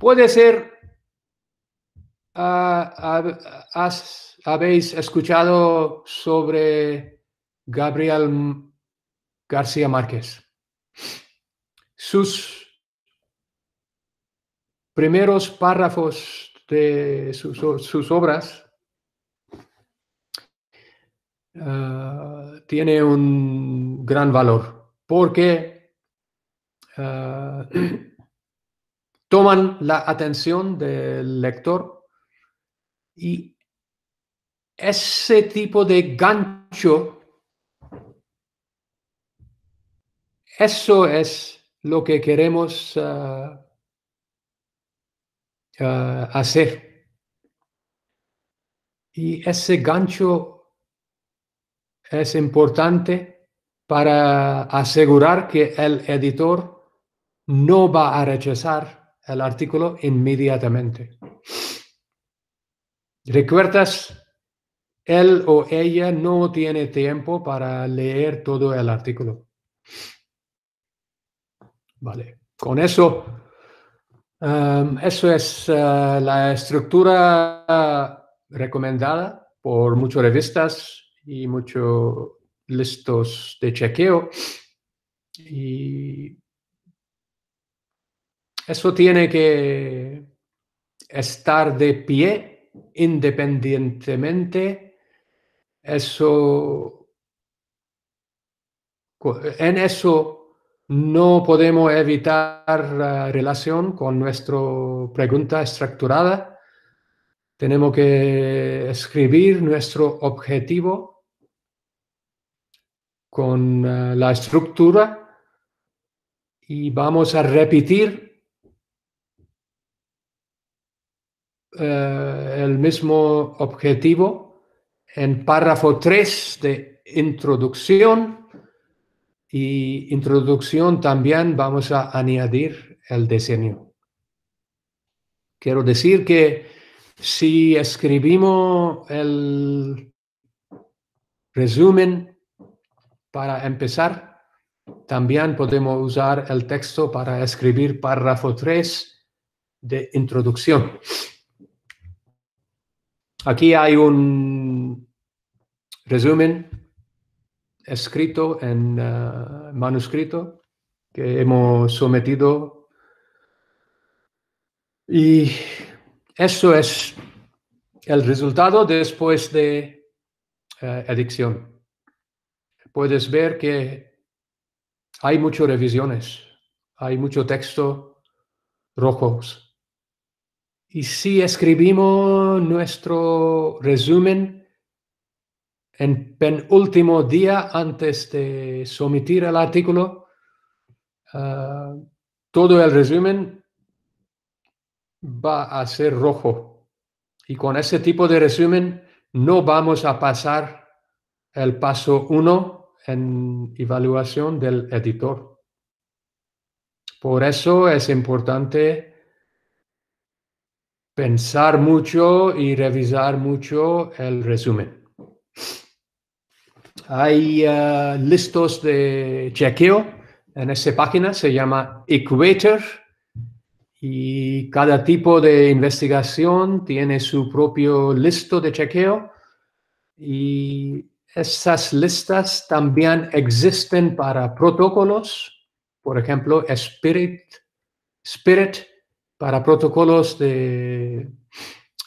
Puede ser, uh, has, habéis escuchado sobre Gabriel García Márquez. Sus primeros párrafos de sus, sus obras uh, tienen un gran valor porque uh, toman la atención del lector y ese tipo de gancho, eso es lo que queremos uh, uh, hacer. Y ese gancho es importante para asegurar que el editor no va a rechazar el artículo inmediatamente. ¿Recuerdas? Él o ella no tiene tiempo para leer todo el artículo. Vale, con eso, um, eso es uh, la estructura recomendada por muchas revistas y muchos listos de chequeo. Y eso tiene que estar de pie independientemente. Eso, en eso no podemos evitar la relación con nuestra pregunta estructurada. Tenemos que escribir nuestro objetivo con uh, la estructura y vamos a repetir uh, el mismo objetivo en párrafo tres de introducción. Y introducción también vamos a añadir el diseño. Quiero decir que si escribimos el resumen para empezar, también podemos usar el texto para escribir párrafo tres de introducción. Aquí hay un resumen escrito en uh, manuscrito que hemos sometido, y eso es el resultado después de uh, edición. Puedes ver que hay muchas revisiones, hay mucho texto rojos, y si escribimos nuestro resumen en penúltimo día antes de someter el artículo, uh, todo el resumen va a ser rojo. Y con ese tipo de resumen no vamos a pasar el paso uno en evaluación del editor. Por eso es importante pensar mucho y revisar mucho el resumen. Hay uh, listos de chequeo en esa página, se llama Equator, y cada tipo de investigación tiene su propio listo de chequeo, y esas listas también existen para protocolos, por ejemplo, Spirit, Spirit para protocolos de,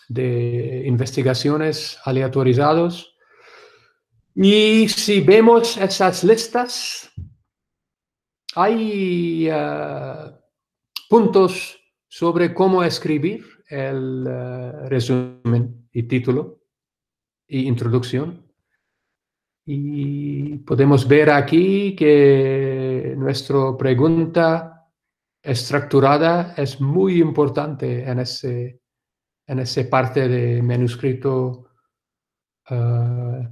de investigaciones aleatorizados. Y si vemos esas listas, hay uh, puntos sobre cómo escribir el uh, resumen y título y introducción. Y podemos ver aquí que nuestra pregunta estructurada es muy importante en ese, en esa parte de manuscrito uh,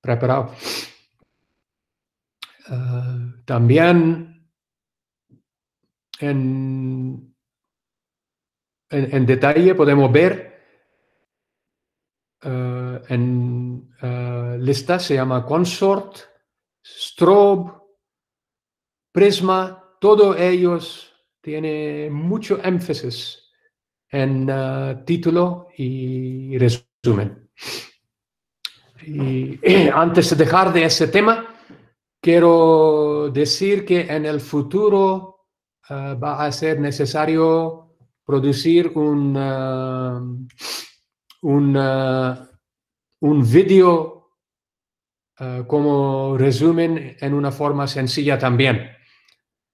preparado. Uh, también en, en, en detalle podemos ver uh, en uh, lista se llama Consort, Strobe, Prisma, todos ellos tienen mucho énfasis en uh, título y resumen. Y antes de dejar de ese tema, quiero decir que en el futuro uh, va a ser necesario producir un, uh, un, uh, un vídeo uh, como resumen en una forma sencilla también.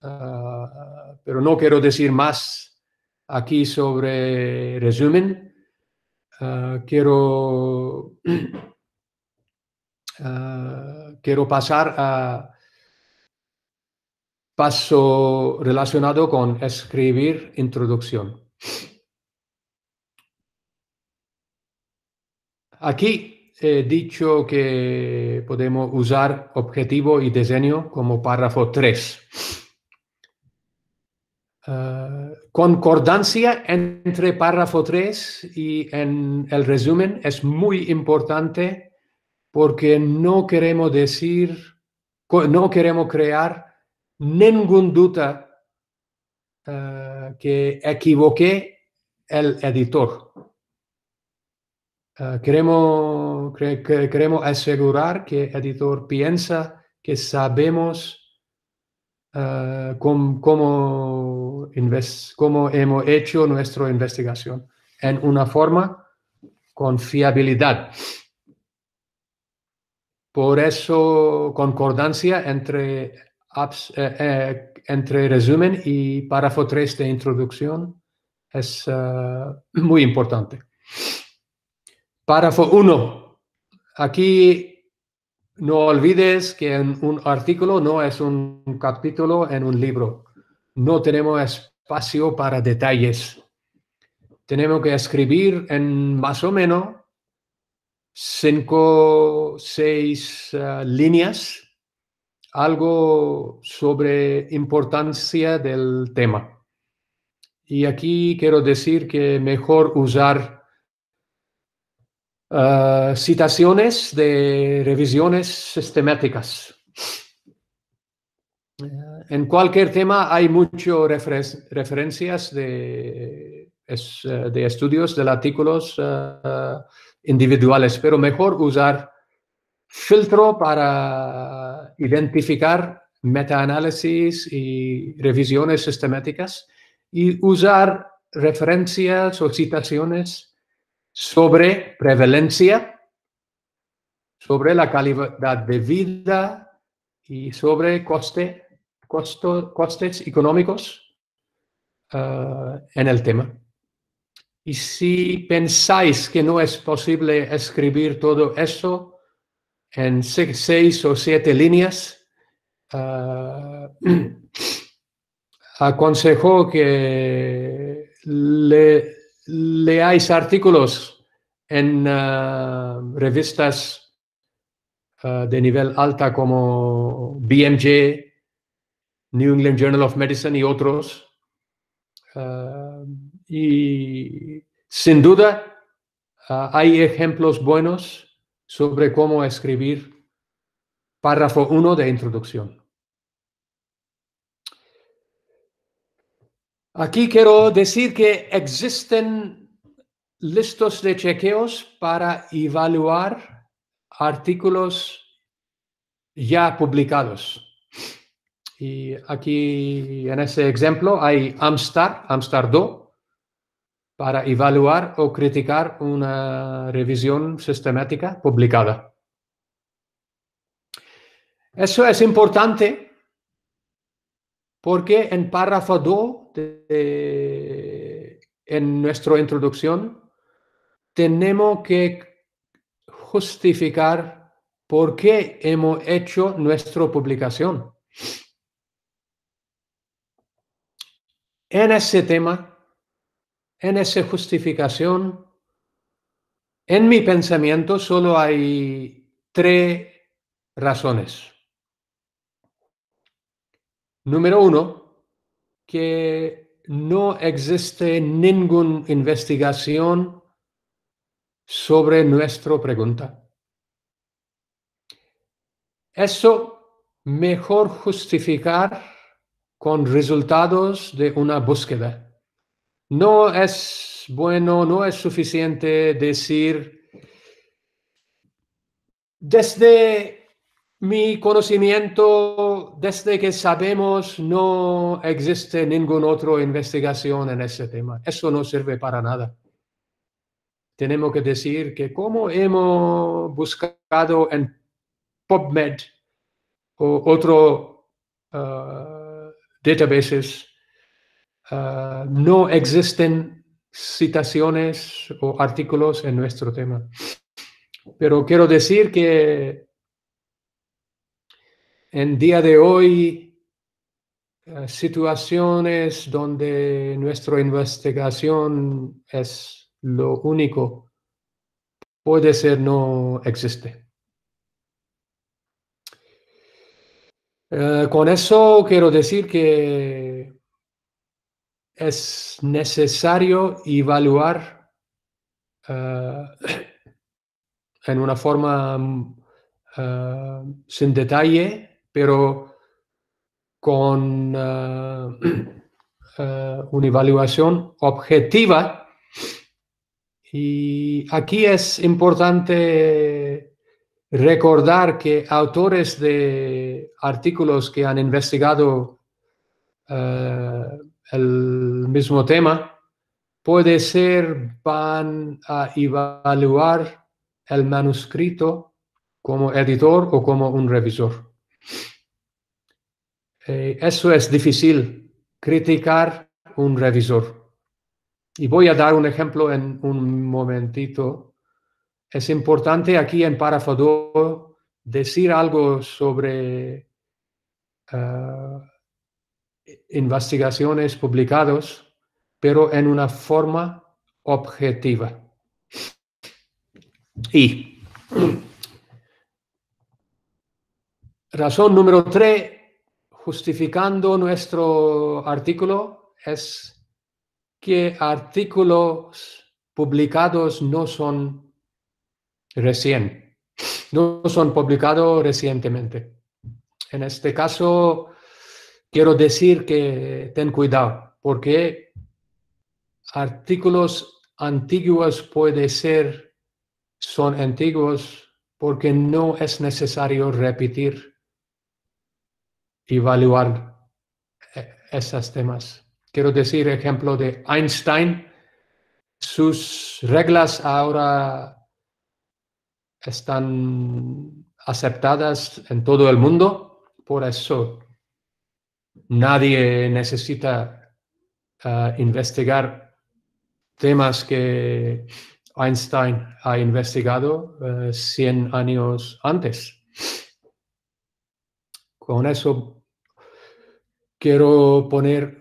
Uh, pero no quiero decir más aquí sobre resumen. Uh, quiero... Uh, quiero pasar a paso relacionado con escribir introducción. Aquí he dicho que podemos usar objetivo y diseño como párrafo tres. Uh, concordancia entre párrafo tres y en el resumen es muy importante, porque no queremos decir, no queremos crear ninguna duda uh, que equivoque el editor. Uh, queremos, cre, que, queremos asegurar que el editor piensa que sabemos uh, cómo, cómo, inves, cómo hemos hecho nuestra investigación en una forma con fiabilidad. Por eso, concordancia entre apps, eh, eh, entre resumen y párrafo tres de introducción es uh, muy importante. Párrafo uno. Aquí no olvides que en un artículo no es un capítulo en un libro. No tenemos espacio para detalles. Tenemos que escribir en más o menos cinco, seis uh, líneas algo sobre importancia del tema. Y aquí quiero decir que mejor usar uh, citaciones de revisiones sistemáticas. Uh, en cualquier tema hay muchas refer referencias de, es, uh, de estudios, de artículos uh, individuales, pero mejor usar filtro para identificar metaanálisis y revisiones sistemáticas y usar referencias o citaciones sobre prevalencia, sobre la calidad de vida y sobre coste, costo, costes económicos uh, en el tema. Y si pensáis que no es posible escribir todo eso en seis, seis o siete líneas, uh, aconsejo que le, leáis artículos en uh, revistas uh, de nivel alta como B M J, New England Journal of Medicine y otros. Uh, y sin duda uh, hay ejemplos buenos sobre cómo escribir párrafo uno de introducción. Aquí quiero decir que existen listas de chequeos para evaluar artículos ya publicados. Y aquí en ese ejemplo hay Amstar, Amstar dos. Para evaluar o criticar una revisión sistemática publicada. Eso es importante porque en párrafo dos, de, de, en nuestra introducción, tenemos que justificar por qué hemos hecho nuestra publicación. En ese tema, en esa justificación, en mi pensamiento, solo hay tres razones. Número uno, que no existe ninguna investigación sobre nuestra pregunta. Eso mejor justificar con resultados de una búsqueda. No es bueno, no es suficiente decir, desde mi conocimiento, desde que sabemos, no existe ninguna otra investigación en ese tema. Eso no sirve para nada. Tenemos que decir que como hemos buscado en PubMed o otros uh, databases, Uh, no existen citaciones o artículos en nuestro tema. Pero quiero decir que en día de hoy, uh, situaciones donde nuestra investigación es lo único, puede ser no existe. Uh, con eso quiero decir que es necesario evaluar uh, en una forma uh, sin detalle, pero con uh, uh, una evaluación objetiva. Y aquí es importante recordar que autores de artículos que han investigado uh, el mismo tema, puede ser van a evaluar el manuscrito como editor o como un revisor. Eh, eso es difícil, criticar un revisor. Y voy a dar un ejemplo en un momentito. Es importante aquí en párrafo dos decir algo sobre uh, investigaciones publicadas, pero en una forma objetiva. Y razón número tres, justificando nuestro artículo, es que artículos publicados no son recién, no son publicados recientemente. En este caso, quiero decir que ten cuidado, porque artículos antiguos puede ser, son antiguos porque no es necesario repetir y evaluar esos temas. Quiero decir, ejemplo de Einstein, sus reglas ahora están aceptadas en todo el mundo, por eso nadie necesita uh, investigar temas que Einstein ha investigado uh, cien años antes. Con eso quiero poner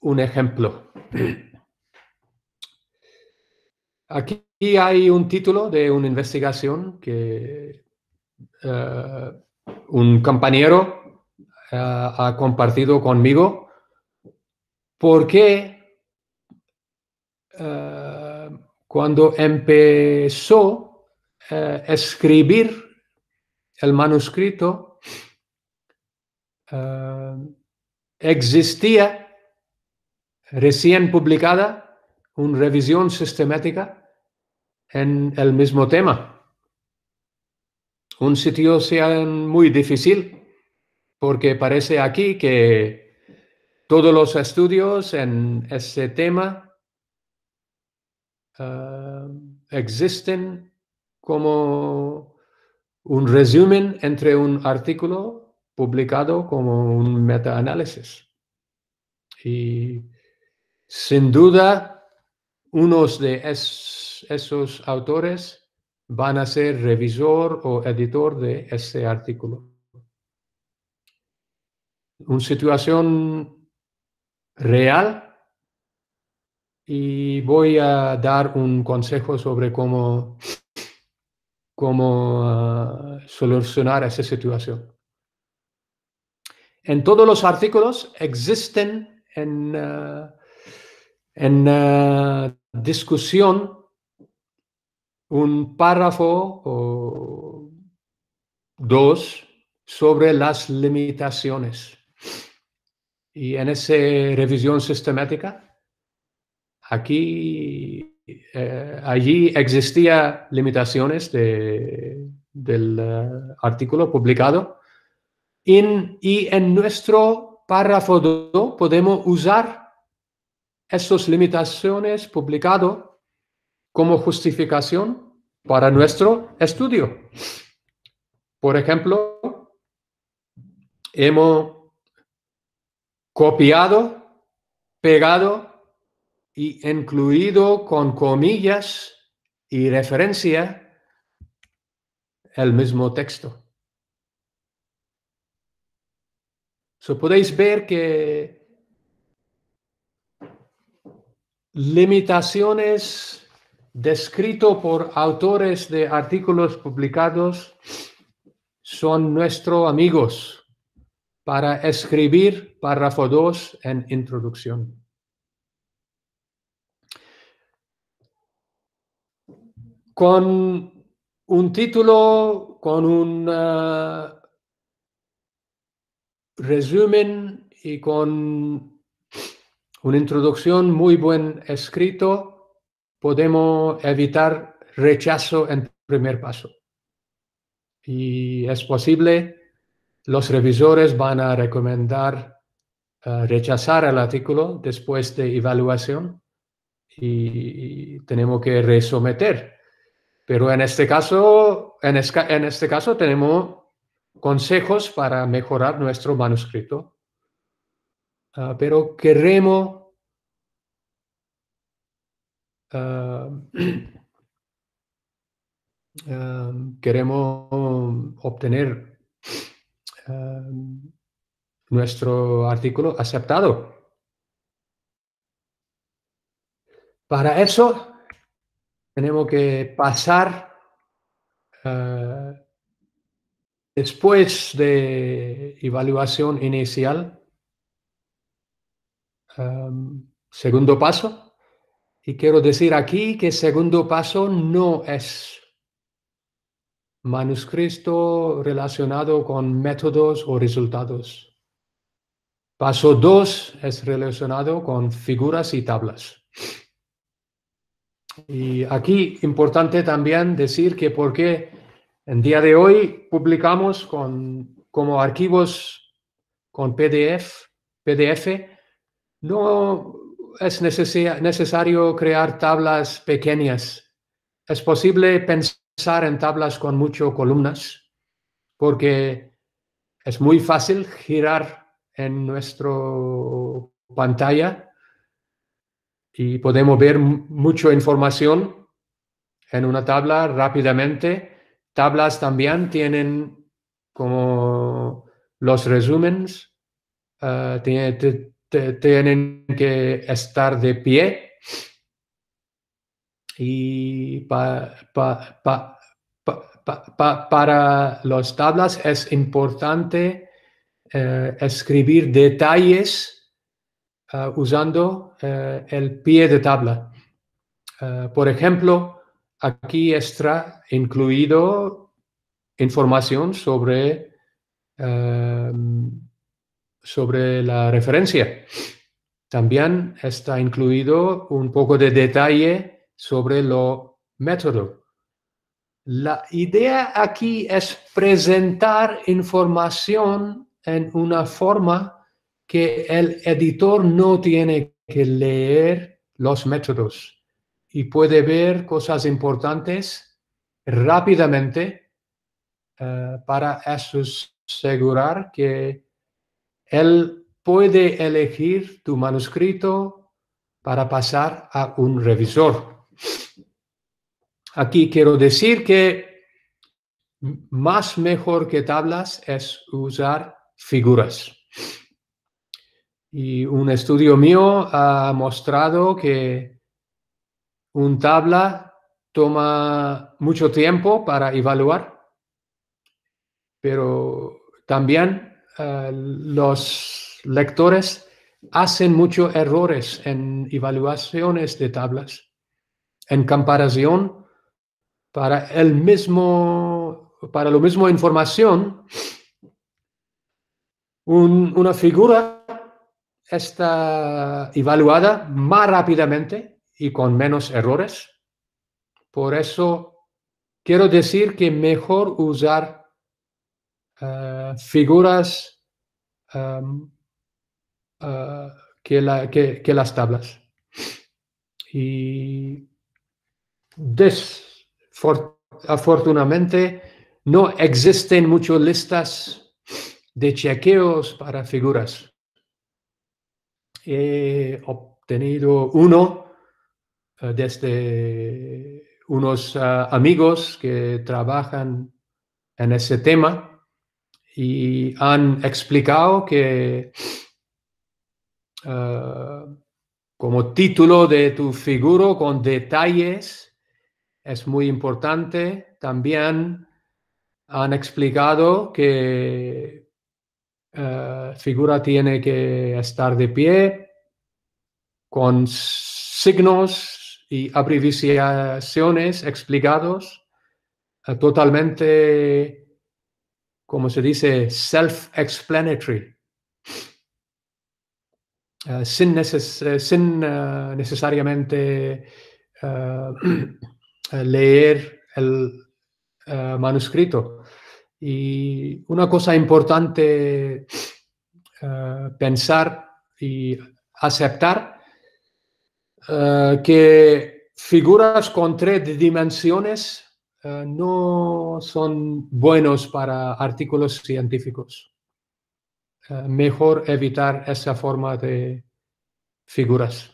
un ejemplo. Aquí hay un título de una investigación que uh, un compañero Uh, ha compartido conmigo, porque uh, cuando empezó a uh, escribir el manuscrito, uh, existía recién publicada una revisión sistemática en el mismo tema. Un sitio sea muy difícil, porque parece aquí que todos los estudios en ese tema uh, existen como un resumen entre un artículo publicado como un metaanálisis. Y sin duda, unos de es, esos autores van a ser revisor o editor de ese artículo. Una situación real, y voy a dar un consejo sobre cómo, cómo uh, solucionar esa situación. En todos los artículos existen en, uh, en uh, discusión un párrafo o dos sobre las limitaciones. Y en esa revisión sistemática, aquí, eh, allí existían limitaciones de, del uh, artículo publicado. In, y en nuestro párrafo dos podemos usar esas limitaciones publicadas como justificación para nuestro estudio. Por ejemplo, hemos copiado, pegado y incluido con comillas y referencia el mismo texto. So, podéis ver que limitaciones descritas por autores de artículos publicados son nuestros amigos para escribir párrafo dos en introducción. Con un título, con un uh, resumen y con una introducción muy buen escrito, podemos evitar rechazo en primer paso. Y es posible los revisores van a recomendar uh, rechazar el artículo después de evaluación y, y tenemos que resometer. Pero en este caso, en, en este caso tenemos consejos para mejorar nuestro manuscrito Uh, pero queremos uh, uh, queremos obtener uh, nuestro artículo aceptado. Para eso tenemos que pasar uh, después de evaluación inicial, Um, segundo paso, y quiero decir aquí que segundo paso no es manuscrito relacionado con métodos o resultados. Paso dos es relacionado con figuras y tablas. Y aquí importante también decir que porque en día de hoy publicamos con, como archivos con P D F, P D F, no es neces- necesario crear tablas pequeñas. Es posible pensar en tablas con muchas columnas porque es muy fácil girar en nuestra pantalla y podemos ver mucha información en una tabla rápidamente. Tablas también tienen como los resúmenes, uh, tiene, tienen que estar de pie y pa, pa, pa, pa, pa, pa, para las tablas es importante eh, escribir detalles eh, usando eh, el pie de tabla. Eh, por ejemplo, aquí está incluido información sobre eh, sobre la referencia. También está incluido un poco de detalle sobre lo método. La idea aquí es presentar información en una forma que el editor no tiene que leer los métodos y puede ver cosas importantes rápidamente uh, para asegurar que él puede elegir tu manuscrito para pasar a un revisor. Aquí quiero decir que más mejor que tablas es usar figuras. Y un estudio mío ha mostrado que una tabla toma mucho tiempo para evaluar, pero también Uh, los lectores hacen muchos errores en evaluaciones de tablas en comparación para el mismo para la misma información. Un, una figura está evaluada más rápidamente y con menos errores. Por eso quiero decir que mejor usar Uh, figuras um, uh, que, la, que, que las tablas. Y desafortunadamente no existen muchas listas de chequeos para figuras. He obtenido uno uh, desde unos uh, amigos que trabajan en ese tema y han explicado que uh, como título de tu figura con detalles es muy importante. También han explicado que uh, figura tiene que estar de pie con signos y abreviaciones explicados, uh, totalmente, como se dice, self-explanatory, uh, sin, neces sin uh, necesariamente uh, leer el uh, manuscrito. Y una cosa importante uh, pensar y aceptar, uh, que figuras con tres dimensiones Uh, no son buenos para artículos científicos. eh, mejor evitar esa forma de figuras.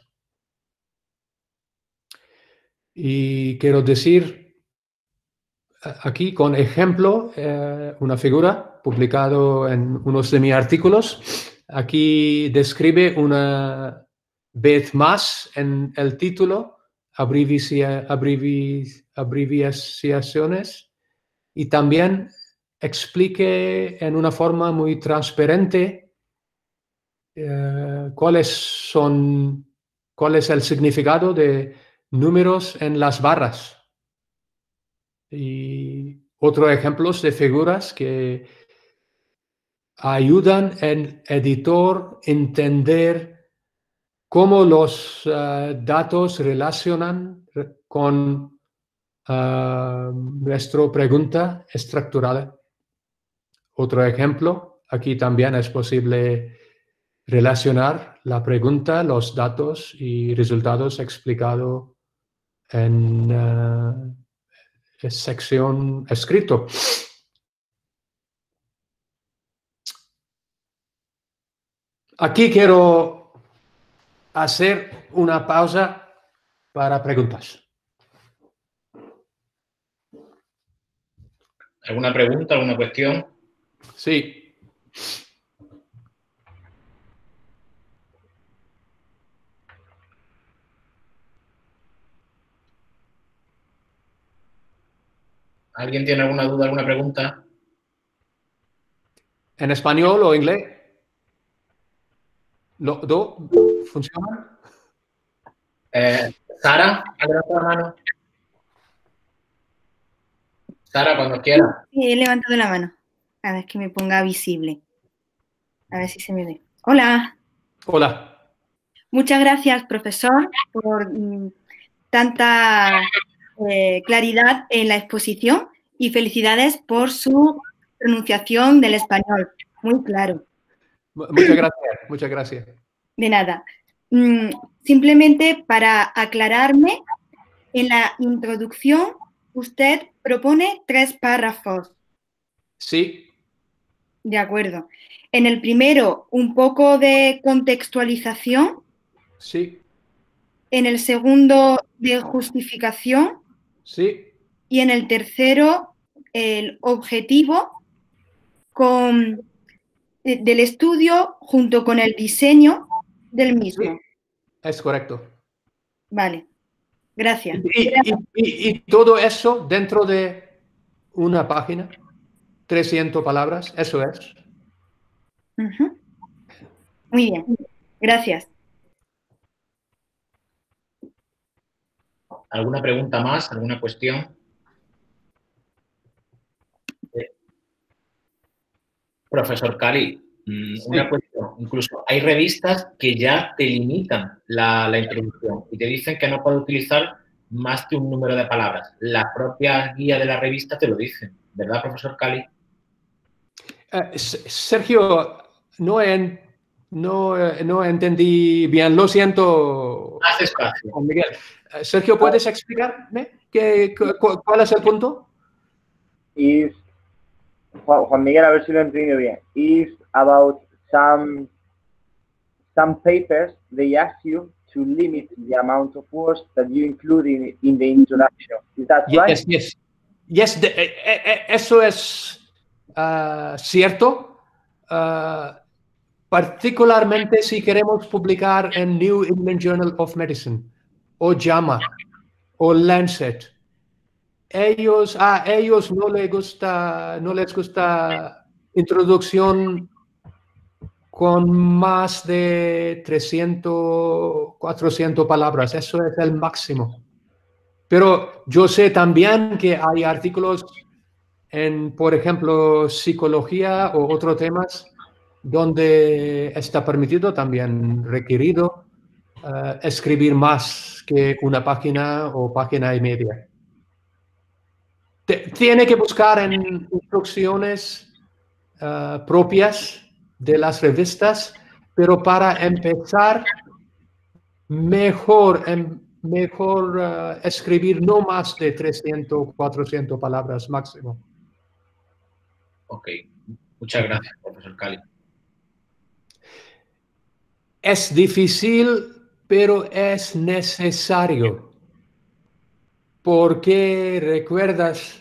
Y quiero decir aquí con ejemplo eh, una figura publicado en unos de mis artículos. Aquí describe una vez más en el título abreviaciones y también explique en una forma muy transparente eh, cuáles son, cuál es el significado de números en las barras. Y otros ejemplos de figuras que ayudan al editor a entender cómo los uh, datos relacionan con uh, nuestra pregunta estructural. Otro ejemplo, aquí también es posible relacionar la pregunta, los datos y resultados explicados en uh, sección escrito. Aquí quiero hacer una pausa para preguntas. ¿Alguna pregunta, alguna cuestión? Sí. ¿Alguien tiene alguna duda, alguna pregunta? ¿En español o inglés? ¿Lo, do, ¿Funciona? Eh, Sara, levanta la mano. Sara, cuando quiera. Sí, he levantado la mano. A ver que me ponga visible. A ver si se me ve. Hola. Hola. Muchas gracias, profesor, por mm, tanta... Eh, claridad en la exposición y felicidades por su pronunciación del español, muy claro. Muchas gracias, muchas gracias. De nada. Mm, simplemente para aclararme, en la introducción usted propone tres párrafos. Sí. De acuerdo. En el primero, un poco de contextualización. Sí. En el segundo, de justificación. Sí. Y en el tercero, el objetivo con, de, del estudio junto con el diseño del mismo. Sí, es correcto. Vale, gracias. Y, gracias. Y, y, y todo eso dentro de una página, trescientas palabras, eso es. Uh-huh. Muy bien, gracias. ¿Alguna pregunta más? ¿Alguna cuestión? Eh, profesor Cali, una sí. cuestión. Incluso hay revistas que ya te limitan la, la introducción y te dicen que no puedes utilizar más que un número de palabras. La propia guía de la revista te lo dice, ¿verdad, profesor Cali? Eh, Sergio, no, en, no, no entendí bien. Lo siento. Haz espacio. Con Miguel. Sergio, ¿puedes explicarme qué, cu cuál es el punto? Is, Juan Miguel, a ver si lo he entendido bien. Is about some, some papers they ask you to limit the amount of words that you include in, in the introduction. Is that yes, right? Yes, yes. De, eh, eh, eso es uh, cierto. Uh, particularmente si queremos publicar en New England Journal of Medicine. O JAMA, o Lancet. Ellos, a ellos no les gusta, no les gusta introducción con más de trescientas, cuatrocientas palabras. Eso es el máximo. Pero yo sé también que hay artículos en, por ejemplo, psicología o otros temas donde está permitido, también requerido, Uh, escribir más que una página o página y media. Te, tiene que buscar en instrucciones uh, propias de las revistas, pero para empezar, mejor, en, mejor uh, escribir no más de trescientas, cuatrocientas palabras máximo. Ok, muchas gracias, profesor Cali. Es difícil, pero es necesario, porque recuerdas,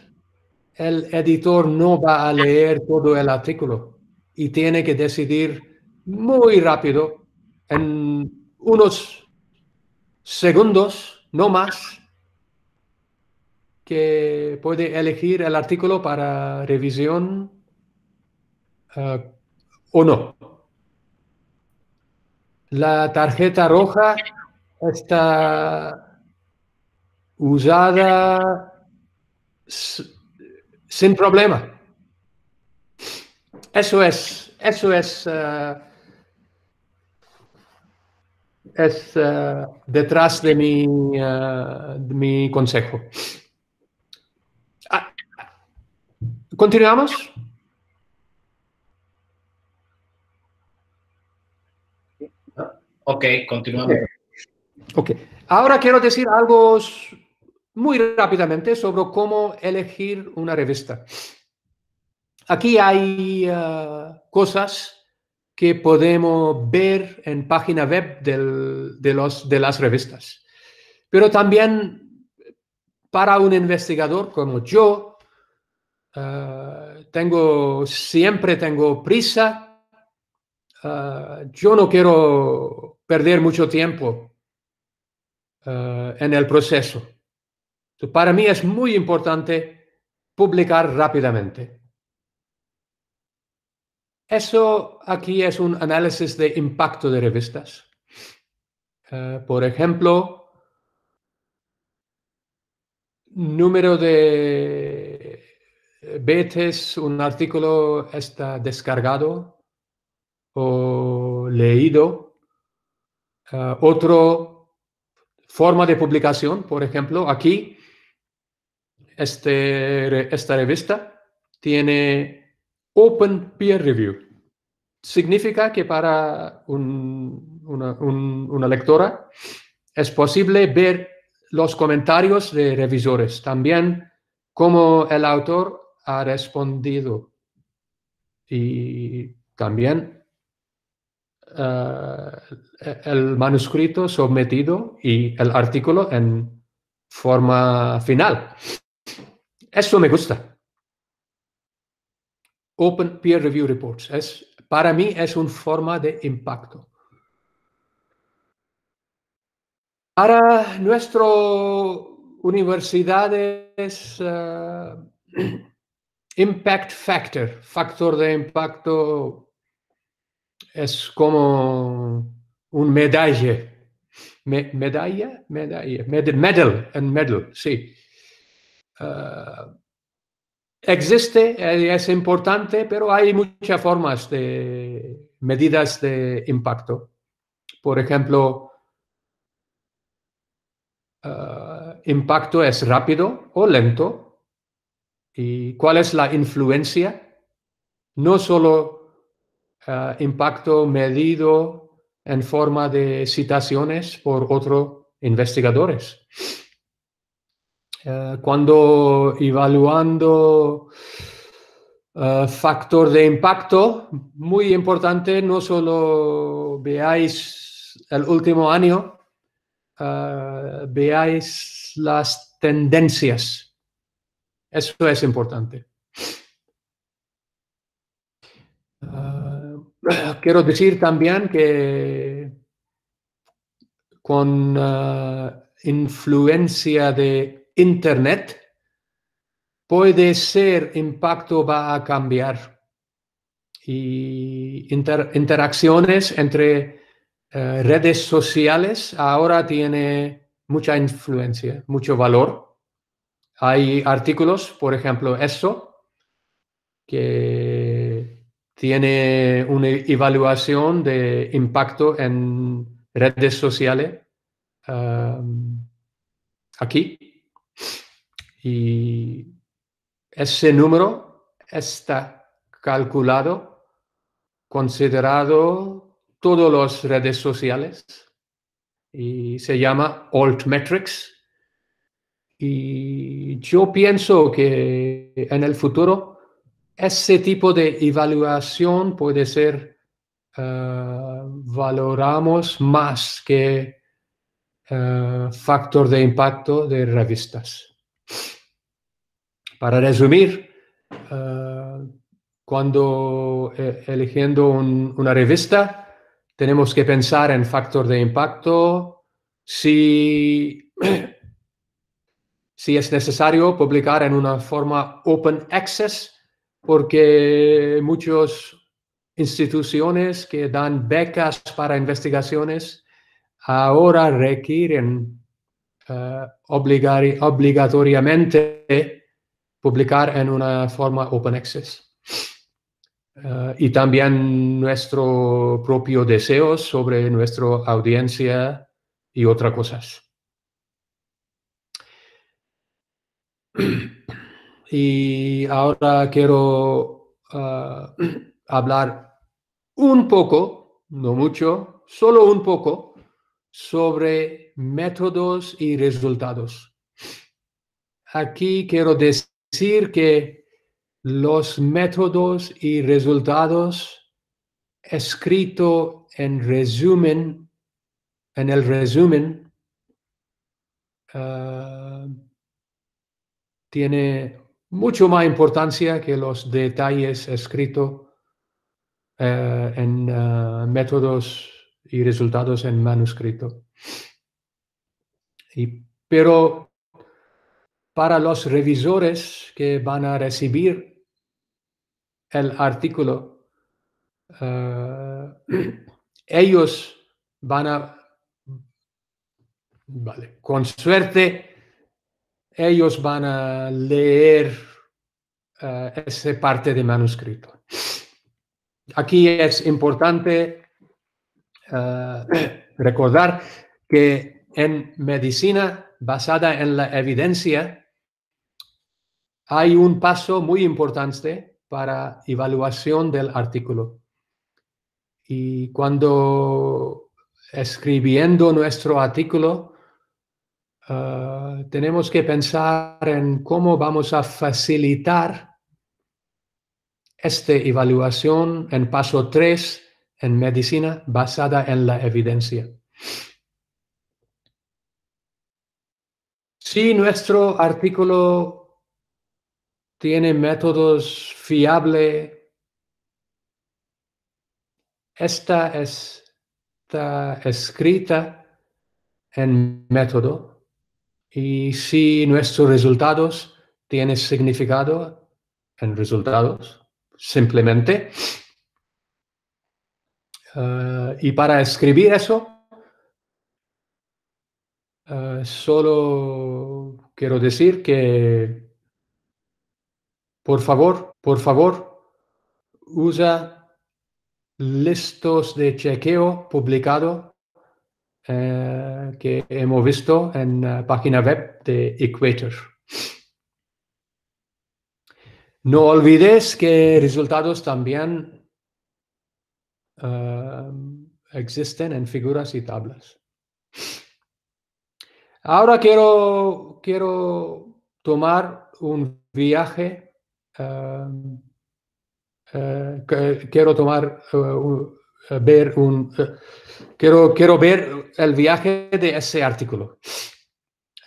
el editor no va a leer todo el artículo y tiene que decidir muy rápido, en unos segundos, no más, que puede elegir el artículo para revisión uh, o no. La tarjeta roja está usada sin problema. Eso es, eso es, uh, es uh, detrás de mi, uh, de mi consejo. Ah, ¿continuamos? Ok, continuamos. Ok, ahora quiero decir algo muy rápidamente sobre cómo elegir una revista. Aquí hay uh, cosas que podemos ver en página web del, de, los, de las revistas. Pero también para un investigador como yo, uh, tengo, siempre tengo prisa. Uh, yo no quiero perder mucho tiempo uh, en el proceso. Entonces, para mí es muy importante publicar rápidamente. Eso aquí es un análisis de impacto de revistas. Uh, por ejemplo, número de veces un artículo está descargado o leído, uh, otro forma de publicación, por ejemplo, aquí, este, esta revista tiene Open Peer Review. Significa que para un, una, un, una lectora es posible ver los comentarios de revisores, también cómo el autor ha respondido y también Uh, el manuscrito sometido y el artículo en forma final. Eso me gusta. Open Peer Review Reports. Es, para mí es una forma de impacto. Para nuestras universidades, uh, Impact Factor, factor de impacto, es como un medalle, Me, medalla, medalla, Med, medal, and medal, sí. Uh, existe, es importante, pero hay muchas formas de medidas de impacto. Por ejemplo, uh, impacto es rápido o lento. ¿Y cuál es la influencia? No solo Uh, impacto medido en forma de citaciones por otros investigadores. Uh, cuando evaluando uh, factor de impacto, muy importante, no solo veáis el último año, uh, veáis las tendencias. Eso es importante. Uh, Quiero decir también que con uh, influencia de Internet puede ser impacto va a cambiar y inter, interacciones entre uh, redes sociales ahora tiene mucha influencia, mucho valor. Hay artículos, por ejemplo, eso, que tiene una evaluación de impacto en redes sociales um, aquí. Y ese número está calculado, considerado todas las redes sociales y se llama altmetrics. Y yo pienso que en el futuro ese tipo de evaluación puede ser uh, valoramos más que uh, factor de impacto de revistas. Para resumir, uh, cuando eh, eligiendo un, una revista, tenemos que pensar en factor de impacto, si, si es necesario publicar en una forma open access, porque muchas instituciones que dan becas para investigaciones ahora requieren uh, obligar, obligatoriamente publicar en una forma open access. Uh, y también nuestro propio deseo sobre nuestra audiencia y otras cosas. Y ahora quiero uh, hablar un poco, no mucho, solo un poco, sobre métodos y resultados. Aquí quiero decir que los métodos y resultados escrito en resumen, en el resumen, uh, tiene mucho más importancia que los detalles escritos uh, en uh, métodos y resultados en manuscrito. Y, pero para los revisores que van a recibir el artículo, uh, ellos van a, vale, con suerte, ellos van a leer uh, esa parte de manuscrito. Aquí es importante uh, recordar que en medicina basada en la evidencia hay un paso muy importante para evaluación del artículo. Y cuando escribiendo nuestro artículo, uh, tenemos que pensar en cómo vamos a facilitar esta evaluación en paso tres en medicina basada en la evidencia. Si nuestro artículo tiene métodos fiables, esta está escrita en método, y si nuestros resultados tienen significado en resultados, simplemente. Uh, y para escribir eso, uh, solo quiero decir que Por favor, por favor, usa listos de chequeo publicado eh, que hemos visto en la página web de Equator. No olvides que resultados también eh, existen en figuras y tablas. Ahora quiero, quiero tomar un viaje. Uh, uh, quiero tomar uh, uh, ver un uh, quiero quiero ver el viaje de ese artículo.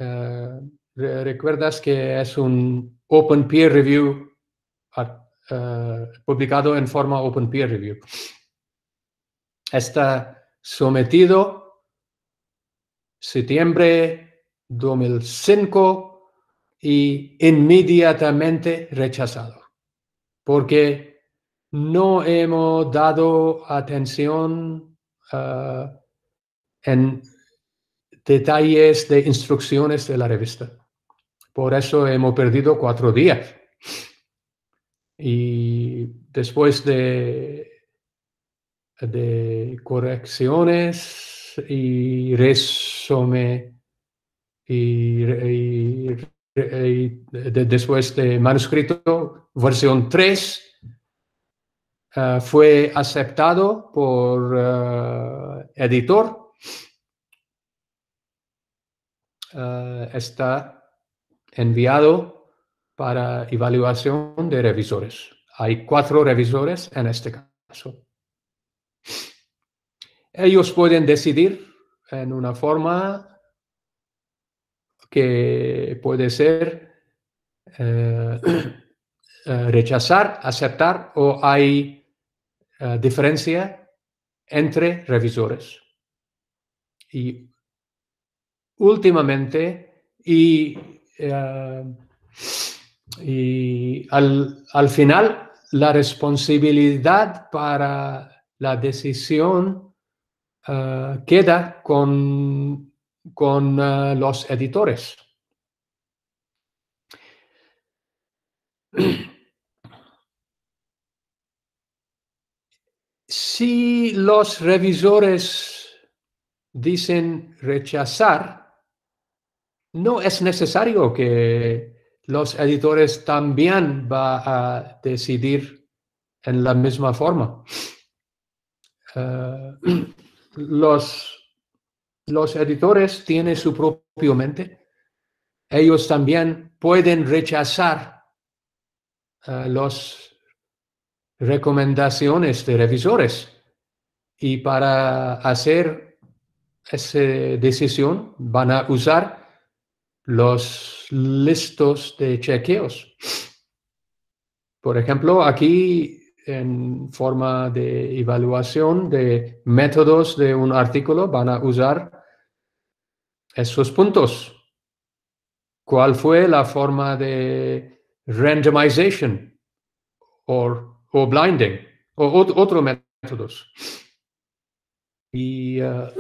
Uh, re recuerdas que es un open peer review uh, uh, publicado en forma open peer review. Está sometido septiembre dos mil cinco y inmediatamente rechazado, porque no hemos dado atención uh, en detalles de instrucciones de la revista. Por eso hemos perdido cuatro días. Y después de, de correcciones y resumen y, y después de manuscrito, versión tres, uh, fue aceptado por uh, editor. Uh, está enviado para evaluación de revisores. Hay cuatro revisores en este caso. Ellos pueden decidir en una forma que puede ser eh, rechazar, aceptar, o hay eh, diferencia entre revisores. Y últimamente, y, eh, y al, al final, la responsabilidad para la decisión Uh, queda con, con uh, los editores. Si los revisores dicen rechazar, no es necesario que los editores también van a decidir en la misma forma. Uh, Los, los editores tienen su propia mente. Ellos también pueden rechazar uh, las recomendaciones de revisores. Y para hacer esa decisión van a usar los listos de chequeos. Por ejemplo, aquí, en forma de evaluación de métodos de un artículo, van a usar esos puntos. ¿Cuál fue la forma de randomization o, o blinding o otros métodos? Y uh,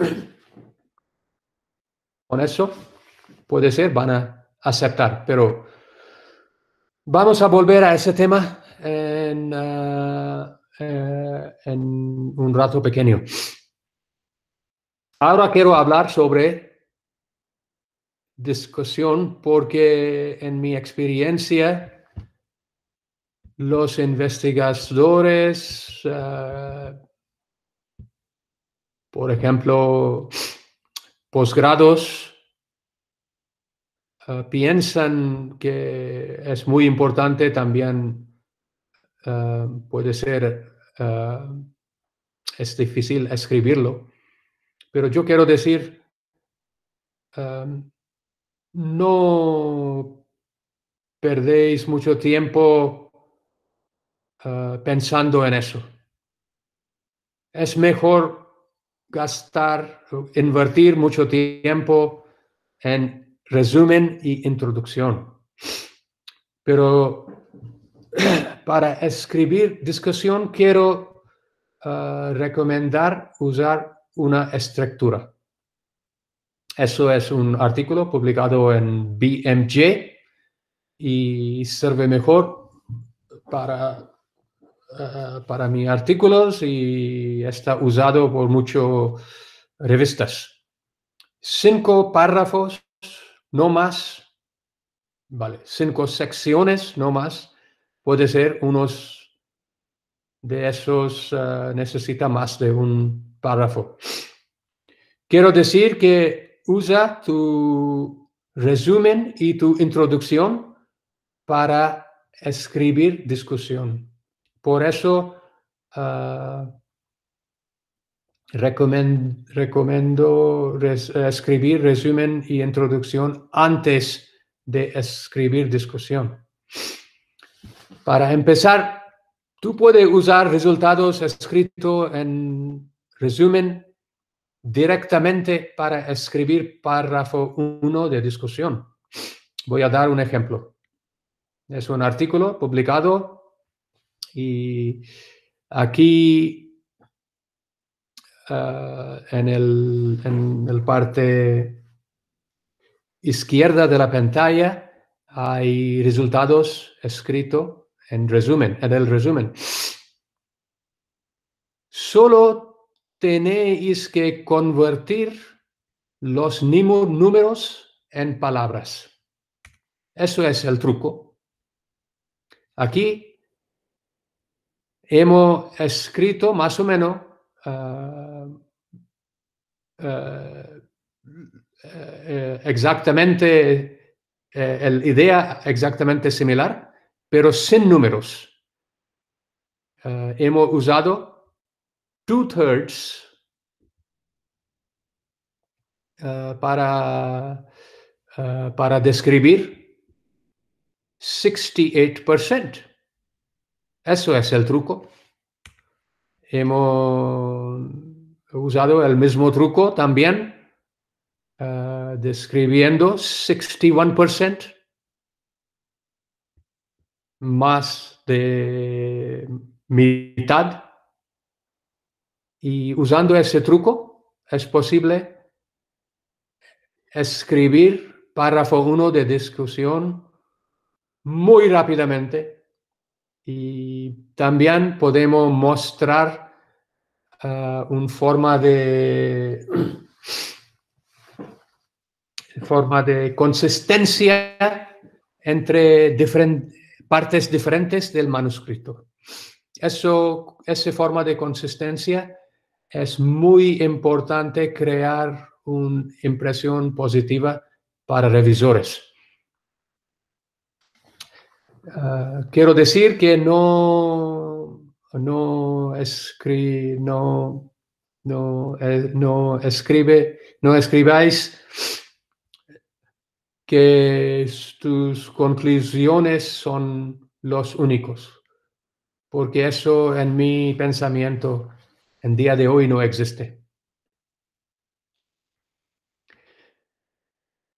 con eso puede ser, van a aceptar. Pero vamos a volver a ese tema En, uh, uh, en un rato pequeño. Ahora quiero hablar sobre discusión, porque en mi experiencia los investigadores, uh, por ejemplo, posgrados, uh, piensan que es muy importante también. Uh, puede ser, uh, es difícil escribirlo, pero yo quiero decir, um, no perdéis mucho tiempo uh, pensando en eso. Es mejor gastar, invertir mucho tiempo en resumen y introducción. Pero para escribir discusión quiero uh, recomendar usar una estructura. Eso es un artículo publicado en B M J y sirve mejor para, uh, para mis artículos, y está usado por muchas revistas. Cinco párrafos, no más. Vale, cinco secciones, no más. Puede ser unos de esos uh, necesita más de un párrafo. Quiero decir que usa tu resumen y tu introducción para escribir discusión. Por eso uh, recomiendo, recomiendo res, escribir resumen y introducción antes de escribir discusión. Para empezar, tú puedes usar resultados escritos en resumen directamente para escribir párrafo uno de discusión. Voy a dar un ejemplo. Es un artículo publicado y aquí uh, en el, en el parte izquierda de la pantalla hay resultados escritos en resumen, en el resumen. Solo tenéis que convertir los números en palabras. Eso es el truco. Aquí hemos escrito más o menos uh, uh, exactamente uh, la idea exactamente similar, pero sin números. Uh, hemos usado two-thirds uh, para, uh, para describir sesenta y ocho por ciento. Eso es el truco. Hemos usado el mismo truco también, uh, describiendo sesenta y uno por ciento más de mitad. Y usando ese truco es posible escribir párrafo uno de discusión muy rápidamente. Y también podemos mostrar uh, una forma de, forma de consistencia entre diferentes partes diferentes del manuscrito. Eso, esa forma de consistencia es muy importante, crear una impresión positiva para revisores. Uh, quiero decir que no, no, escri, no, no, eh, no, escribe, no escribáis que tus conclusiones son los únicos, porque eso en mi pensamiento en día de hoy no existe.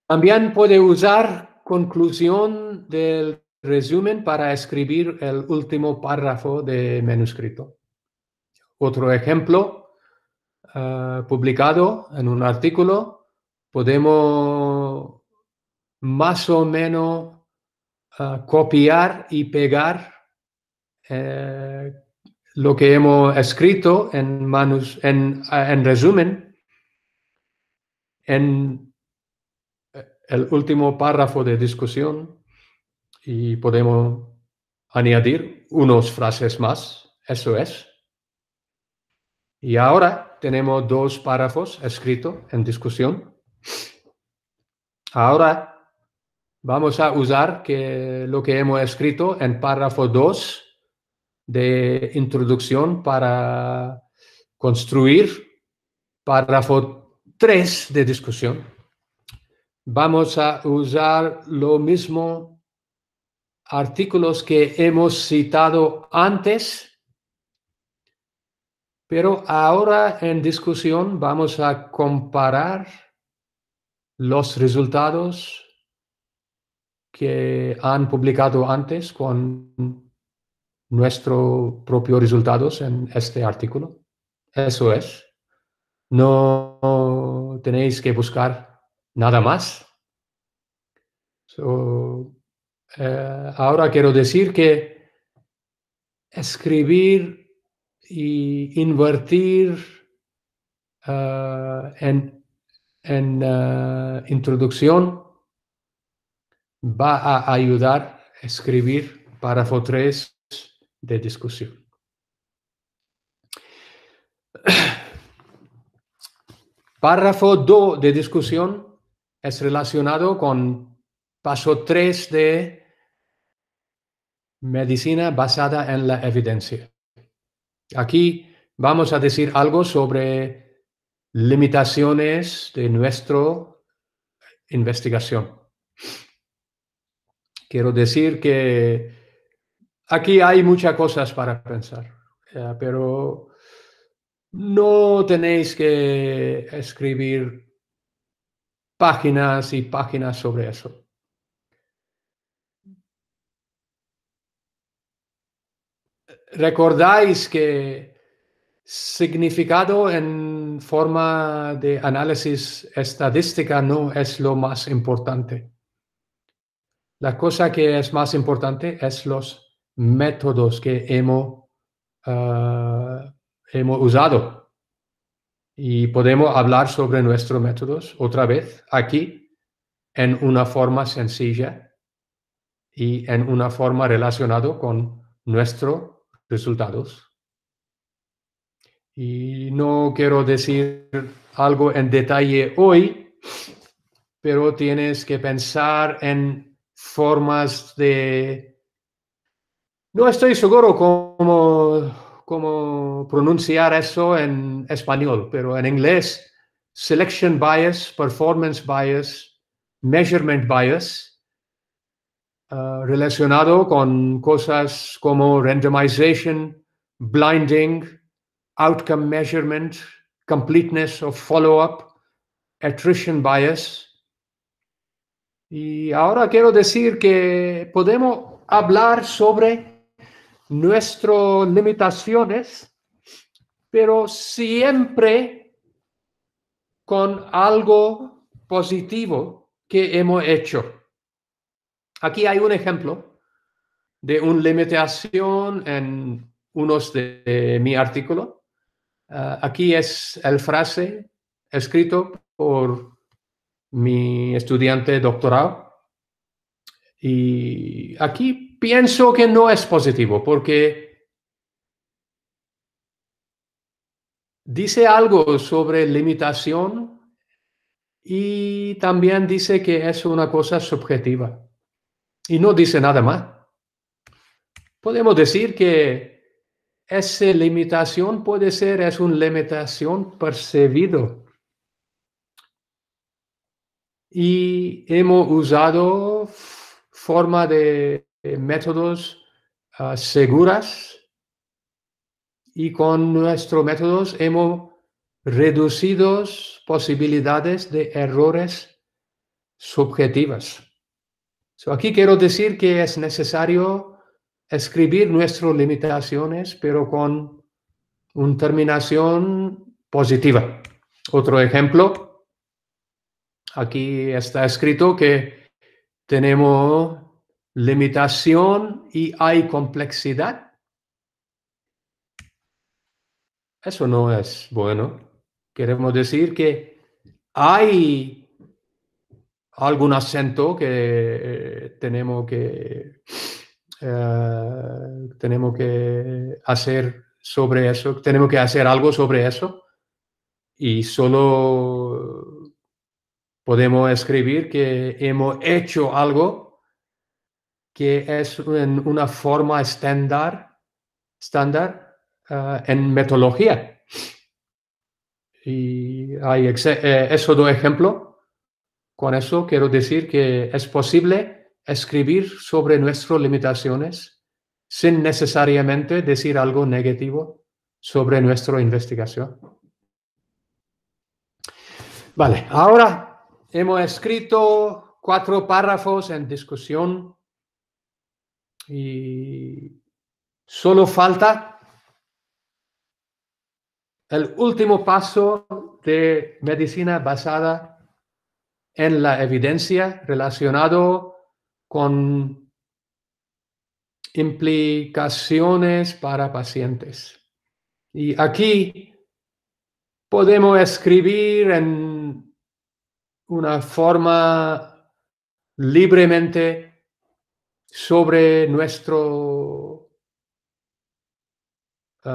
También puede usar conclusión del resumen para escribir el último párrafo de manuscrito. Otro ejemplo uh, publicado en un artículo, podemos más o menos uh, copiar y pegar eh, lo que hemos escrito en, manus, en, en resumen, en el último párrafo de discusión, y podemos añadir unas frases más, eso es. Y ahora tenemos dos párrafos escritos en discusión. Ahora vamos a usar que, lo que hemos escrito en párrafo dos de introducción para construir párrafo tres de discusión. Vamos a usar lo mismo artículos que hemos citado antes, pero ahora en discusión vamos a comparar los resultados que han publicado antes con nuestros propios resultados en este artículo. Eso es. No tenéis que buscar nada más. So, eh, ahora quiero decir que escribir y invertir uh, en, en uh, introducción va a ayudar a escribir párrafo tres de discusión. Párrafo dos de discusión es relacionado con paso tres de medicina basada en la evidencia. Aquí vamos a decir algo sobre limitaciones de nuestra investigación. Quiero decir que aquí hay muchas cosas para pensar, pero no tenéis que escribir páginas y páginas sobre eso. Recordáis que significado en forma de análisis estadística no es lo más importante. La cosa que es más importante es los métodos que hemos, uh, hemos usado, y podemos hablar sobre nuestros métodos otra vez aquí en una forma sencilla y en una forma relacionada con nuestros resultados. Y no quiero decir algo en detalle hoy, pero tienes que pensar en formas de... No estoy seguro cómo, cómo pronunciar eso en español, pero en inglés, selection bias, performance bias, measurement bias, uh, relacionado con cosas como randomization, blinding, outcome measurement, completeness of follow-up, attrition bias. Y ahora quiero decir que podemos hablar sobre nuestras limitaciones, pero siempre con algo positivo que hemos hecho. Aquí hay un ejemplo de una limitación en unos de, de mi artículo. Uh, aquí es el frase escrito por mi estudiante doctorado. Y aquí pienso que no es positivo porque dice algo sobre limitación y también dice que es una cosa subjetiva. Y no dice nada más. Podemos decir que esa limitación puede ser, es una limitación percibida. Y hemos usado forma de métodos uh, seguras y con nuestros métodos hemos reducido posibilidades de errores subjetivas. So, aquí quiero decir que es necesario escribir nuestras limitaciones, pero con una terminación positiva. Otro ejemplo, aquí está escrito que tenemos limitación y hay complejidad. Eso no es bueno. Queremos decir que hay algún acento que tenemos que... Uh, tenemos que hacer sobre eso, tenemos que hacer algo sobre eso y solo podemos escribir que hemos hecho algo que es en una forma estándar estándar uh, en metodología. Y hay eh, esos dos ejemplos. Con eso quiero decir que es posible escribir sobre nuestras limitaciones sin necesariamente decir algo negativo sobre nuestra investigación. Vale, ahora hemos escrito cuatro párrafos en discusión y solo falta el último paso de medicina basada en la evidencia relacionado con implicaciones para pacientes. Y aquí podemos escribir en una forma libremente sobre nuestros uh,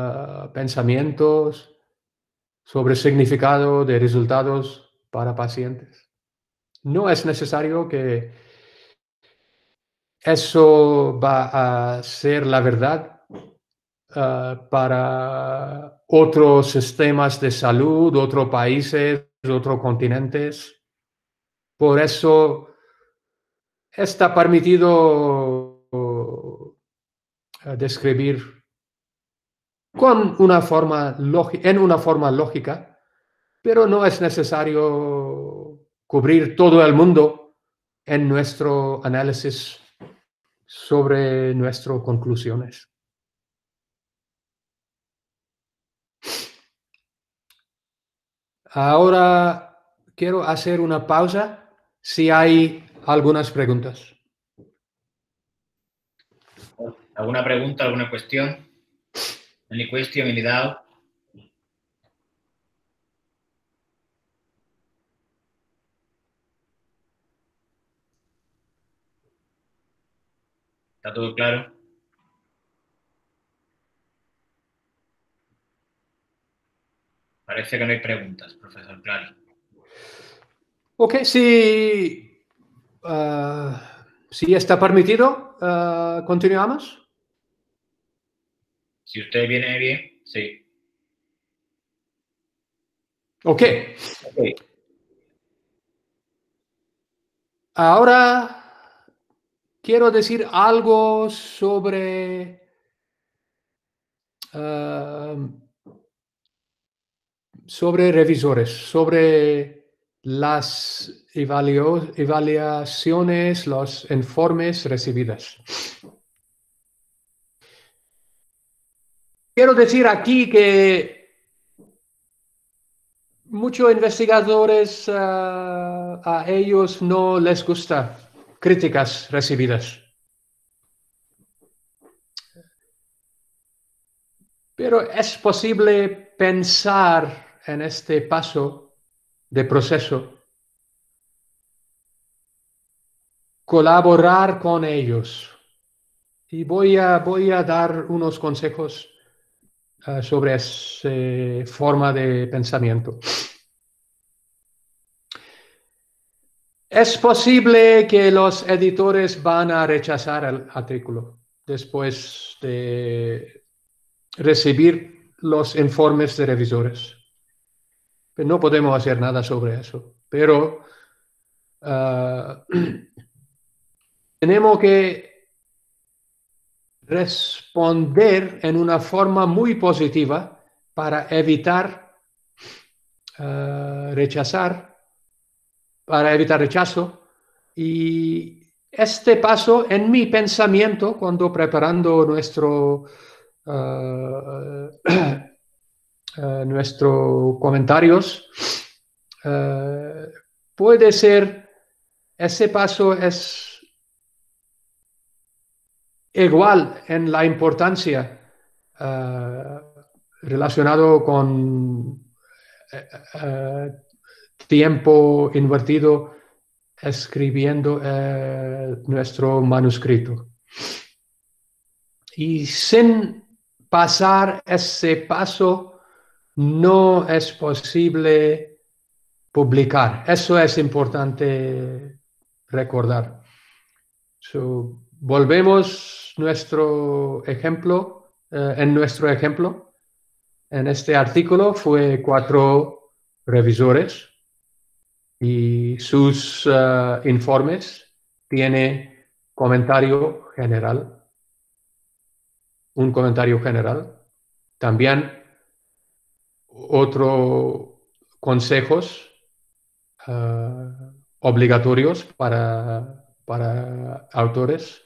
pensamientos, sobre significado de resultados para pacientes. No es necesario que eso va a ser la verdad uh, para otros sistemas de salud, otros países, otros continentes. Por eso está permitido uh, describir con una forma en una forma lógica, pero no es necesario cubrir todo el mundo en nuestro análisis sobre nuestras conclusiones. Ahora quiero hacer una pausa si hay algunas preguntas. ¿Alguna pregunta, alguna cuestión? Any question, any doubt? ¿Está todo claro? Parece que no hay preguntas, profesor, claro. Ok, si, uh, si está permitido, uh, continuamos. Si usted viene bien, sí. Ok. okay. Ahora quiero decir algo sobre uh, sobre revisores, sobre las evaluaciones, los informes recibidos. Quiero decir aquí que muchos investigadores uh, a ellos no les gustan críticas recibidas. Pero es posible pensar en este paso de proceso, colaborar con ellos. Y voy a, voy a dar unos consejos uh, sobre esa eh, forma de pensamiento. Es posible que los editores van a rechazar el artículo después de recibir los informes de revisores. Pero no podemos hacer nada sobre eso. Pero uh, tenemos que responder en una forma muy positiva para evitar uh, rechazar. para evitar rechazo, y este paso en mi pensamiento cuando preparando nuestro, uh, uh, nuestros comentarios uh, puede ser, ese paso es igual en la importancia uh, relacionado con uh, tiempo invertido escribiendo eh, nuestro manuscrito. Y sin pasar ese paso no es posible publicar. Eso es importante recordar. So, volvemos nuestro ejemplo, eh, en nuestro ejemplo, en este artículo fue cuatro revisores. Y sus uh, informes tiene comentario general, un comentario general. También otros consejos uh, obligatorios para, para autores.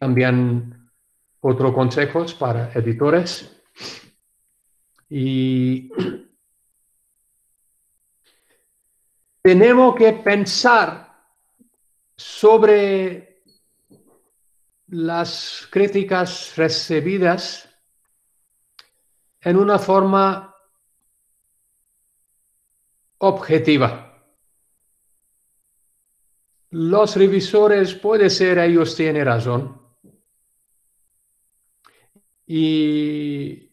También otros consejos para editores. Y... tenemos que pensar sobre las críticas recibidas en una forma objetiva. Los revisores, puede ser, ellos tienen razón. Y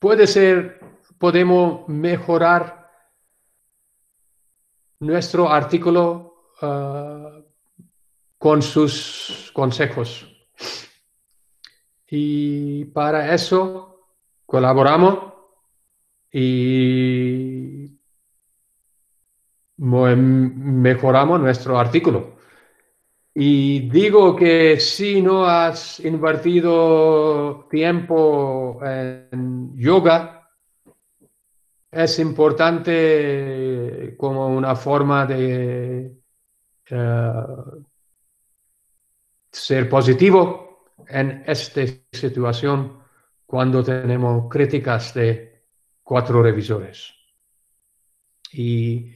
puede ser, podemos mejorar nuestro artículo uh, con sus consejos. Y para eso colaboramos y mejoramos nuestro artículo. Y digo que si no has invertido tiempo en yoga, es importante como una forma de uh, ser positivo en esta situación cuando tenemos críticas de cuatro revisores. Y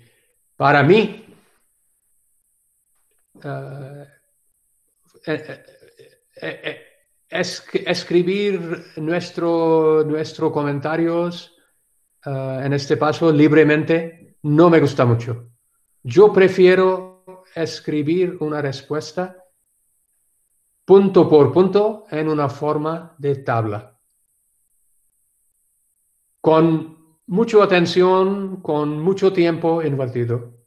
para mí, uh, escribir nuestro, nuestros comentarios Uh, en este paso libremente no me gusta mucho. Yo prefiero escribir una respuesta punto por punto en una forma de tabla. Con mucha atención, con mucho tiempo invertido.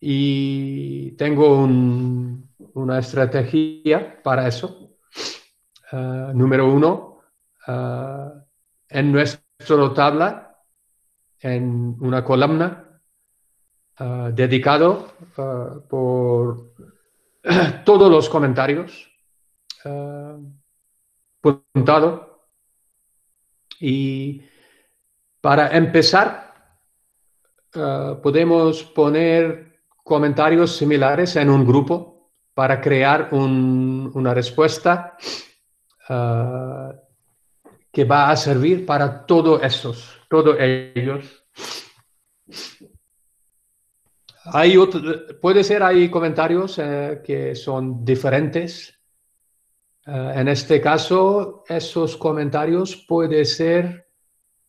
Y tengo un, una estrategia para eso. uh, número uno uh, en nuestra tabla, en una columna uh, dedicado uh, por todos los comentarios, uh, puntado. Y para empezar, uh, podemos poner comentarios similares en un grupo para crear un, una respuesta uh, que va a servir para todos esos, todos ellos. Hay otro, puede ser hay comentarios eh, que son diferentes. Uh, en este caso, esos comentarios puede ser,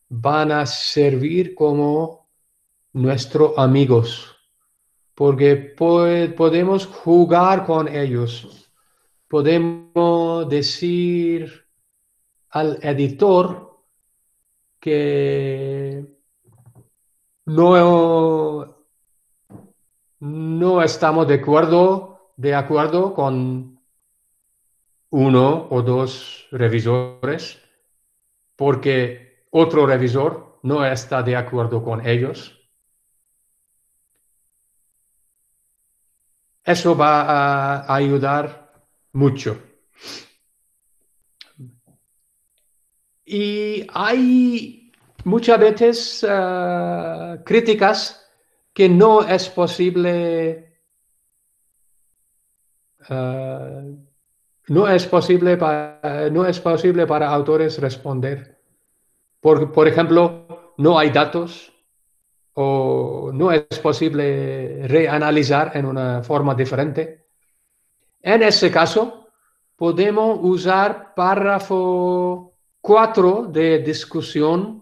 van a servir como nuestros amigos, porque po podemos jugar con ellos. Podemos decir al editor que no... no estamos de acuerdo, de acuerdo con uno o dos revisores porque otro revisor no está de acuerdo con ellos. Eso va a ayudar mucho. Y hay muchas veces uh, críticas que no es posible, uh, no es posible para, no es posible para autores responder. Por, por ejemplo, no hay datos o no es posible reanalizar en una forma diferente. En ese caso, podemos usar párrafo cuatro de discusión.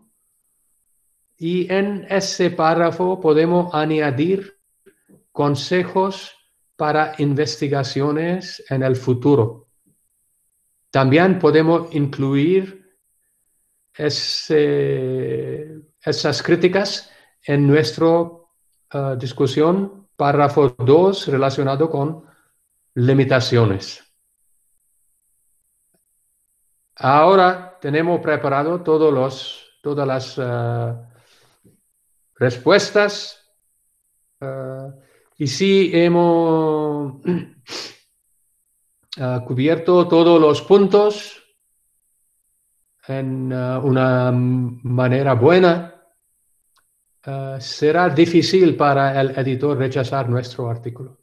Y en ese párrafo podemos añadir consejos para investigaciones en el futuro. También podemos incluir ese, esas críticas en nuestra uh, discusión, párrafo dos, relacionado con limitaciones. Ahora tenemos preparado todos los, todas las... Uh, respuestas. Uh, y si hemos uh, cubierto todos los puntos en uh, una manera buena, uh, será difícil para el editor rechazar nuestro artículo.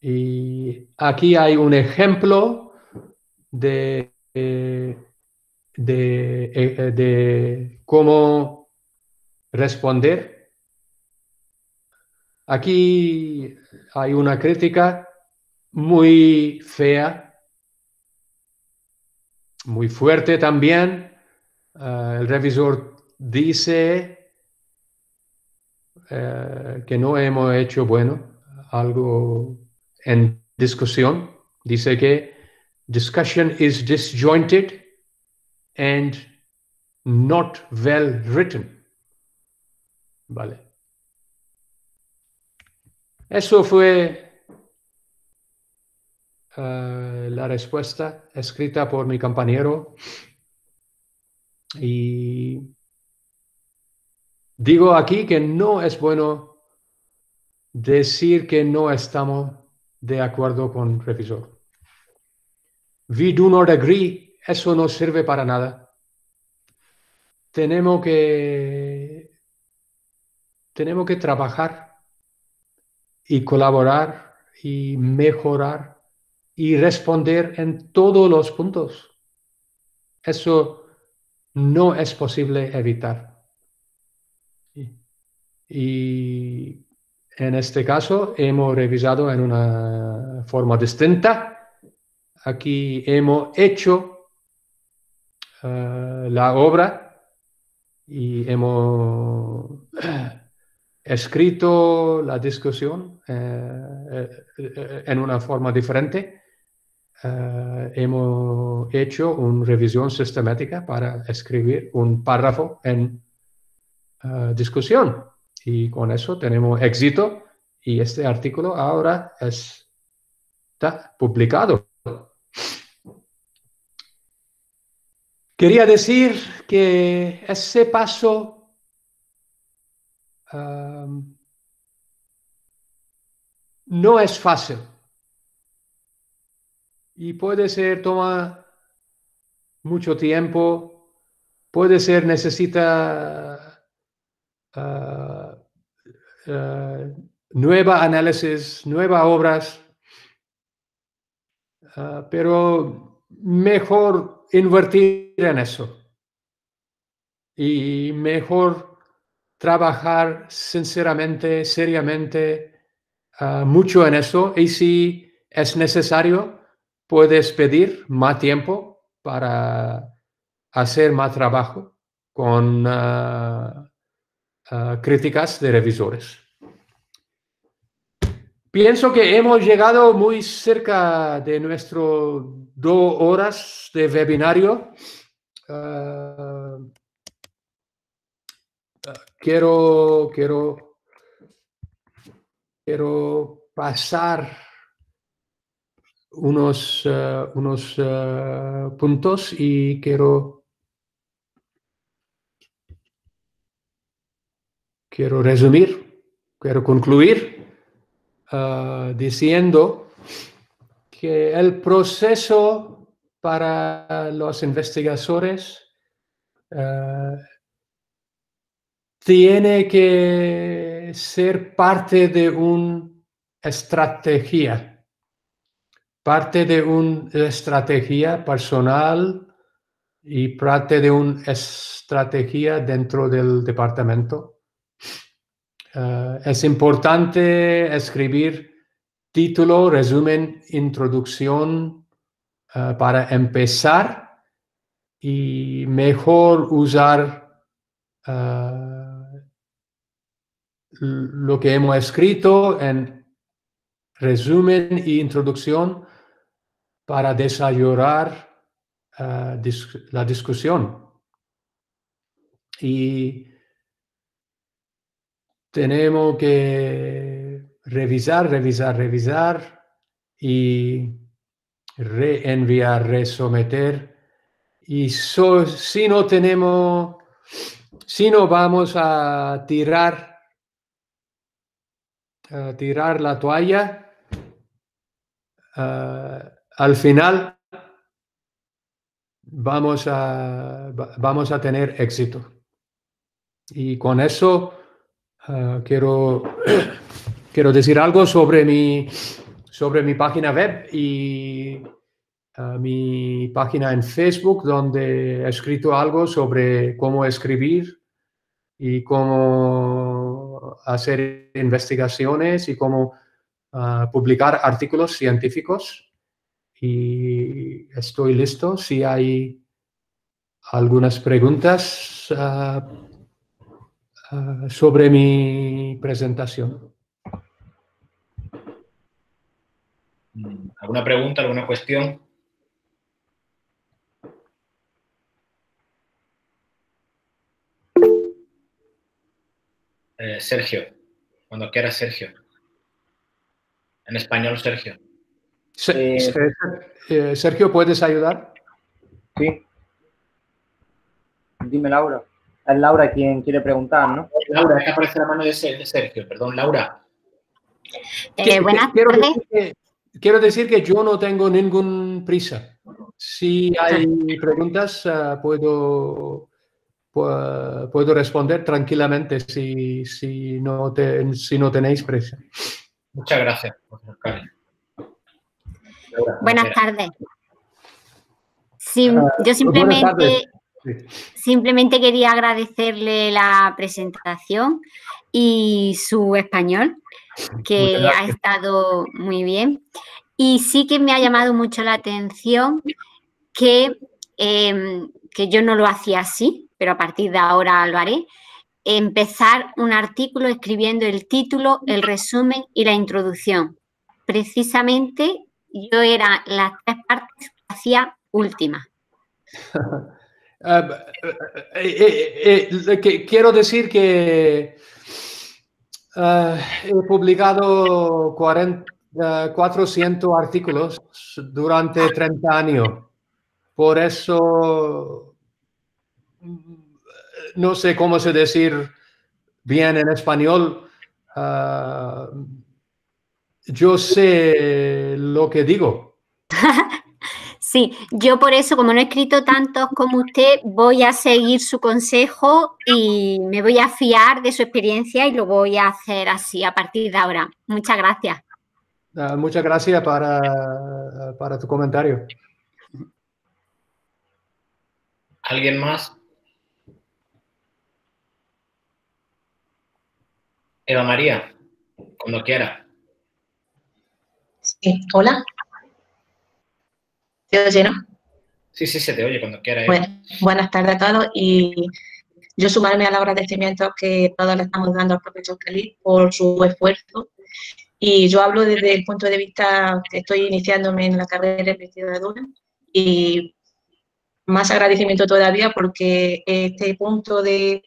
Y aquí hay un ejemplo de, de, de, de cómo responder. Aquí hay una crítica muy fea, muy fuerte también. Uh, el revisor dice uh, que no hemos hecho bueno algo en discusión. Dice que discussion is disjointed and not well written. Vale. Eso fue uh, la respuesta escrita por mi compañero. Y digo aquí que no es bueno decir que no estamos de acuerdo con el revisor. We do not agree. Eso no sirve para nada. Tenemos que... Tenemos que trabajar y colaborar y mejorar y responder en todos los puntos. Eso no es posible evitar. Y en este caso hemos revisado en una forma distinta. Aquí hemos hecho uh, la obra y hemos... escrito la discusión eh, en una forma diferente. Eh, hemos hecho una revisión sistemática para escribir un párrafo en uh, discusión. Y con eso tenemos éxito y este artículo ahora es, está publicado. Quería decir que ese paso um, no es fácil y puede ser, toma mucho tiempo, puede ser, necesita uh, uh, nueva análisis, nuevas obras, uh, pero mejor invertir en eso y mejor trabajar sinceramente, seriamente, uh, mucho en eso, y si es necesario puedes pedir más tiempo para hacer más trabajo con uh, uh, críticas de revisores. Pienso que hemos llegado muy cerca de nuestras dos horas de webinario. Uh, quiero, quiero, quiero pasar unos, uh, unos uh, puntos y quiero, quiero resumir, quiero concluir. Uh, diciendo que el proceso para los investigadores uh, tiene que ser parte de una estrategia, parte de una estrategia personal y parte de una estrategia dentro del departamento. Uh, es importante escribir título, resumen, introducción uh, para empezar y mejor usar uh, lo que hemos escrito en resumen e introducción para desarrollar uh, dis- la discusión. Y tenemos que revisar, revisar, revisar y reenviar, resometer. Y so, si no tenemos, si no vamos a tirar, a tirar la toalla, uh, al final vamos a, vamos a tener éxito. Y con eso... Uh, quiero, quiero decir algo sobre mi, sobre mi página web y uh, mi página en Facebook, donde he escrito algo sobre cómo escribir y cómo hacer investigaciones y cómo uh, publicar artículos científicos. Y estoy listo si hay algunas preguntas uh, Uh, sobre mi presentación. ¿Alguna pregunta, alguna cuestión? Eh, Sergio, cuando quieras, Sergio. En español, Sergio. Se, eh, Sergio, ¿puedes ayudar? Sí. Dime, Laura. Es Laura quien quiere preguntar, ¿no? Laura, acá aparece la mano de Sergio, perdón, Laura. Eh, buenas quiero, tardes. Decir que, quiero decir que yo no tengo ninguna prisa. Si hay preguntas, uh, puedo, uh, puedo responder tranquilamente si, si, no te, si no tenéis prisa. Muchas gracias. Laura, buenas mira. tardes. Sí, uh, yo simplemente... Simplemente quería agradecerle la presentación y su español, que ha estado muy bien. Y sí que me ha llamado mucho la atención que, eh, que yo no lo hacía así, pero a partir de ahora lo haré. Empezar un artículo escribiendo el título, el resumen y la introducción. Precisamente yo era las tres partes que hacía últimas. Uh, eh, eh, eh, que quiero decir que uh, he publicado cuatrocientos artículos durante treinta años. Por eso no sé cómo se decir bien en español, uh, yo sé lo que digo. Sí, yo por eso, como no he escrito tantos como usted, voy a seguir su consejo y me voy a fiar de su experiencia y lo voy a hacer así a partir de ahora. Muchas gracias. Uh, muchas gracias para, para tu comentario. ¿Alguien más? Eva María, cuando quiera. Sí, hola. ¿Se oye, no? Sí, sí, se te oye cuando quiera. Eh. Bueno, buenas tardes a todos y yo sumarme al agradecimiento que todos le estamos dando al profesor Khalid por su esfuerzo. Y yo hablo desde el punto de vista que estoy iniciándome en la carrera de investigadora y más agradecimiento todavía porque este punto de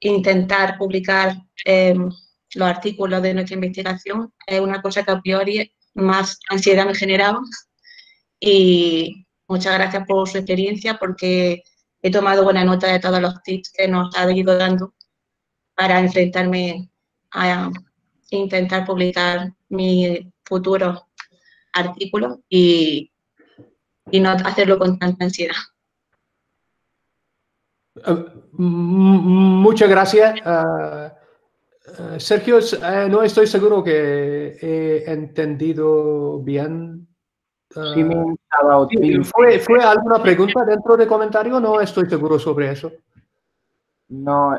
intentar publicar eh, los artículos de nuestra investigación es una cosa que a priori más ansiedad me generaba. Y muchas gracias por su experiencia porque he tomado buena nota de todos los tips que nos ha ido dando para enfrentarme a intentar publicar mi futuro artículo y, y no hacerlo con tanta ansiedad. Uh, muchas gracias. Uh, uh, Sergio, uh, no estoy seguro que he entendido bien. Uh, ¿Fue, ¿Fue alguna pregunta dentro de comentario? No estoy seguro sobre eso. No,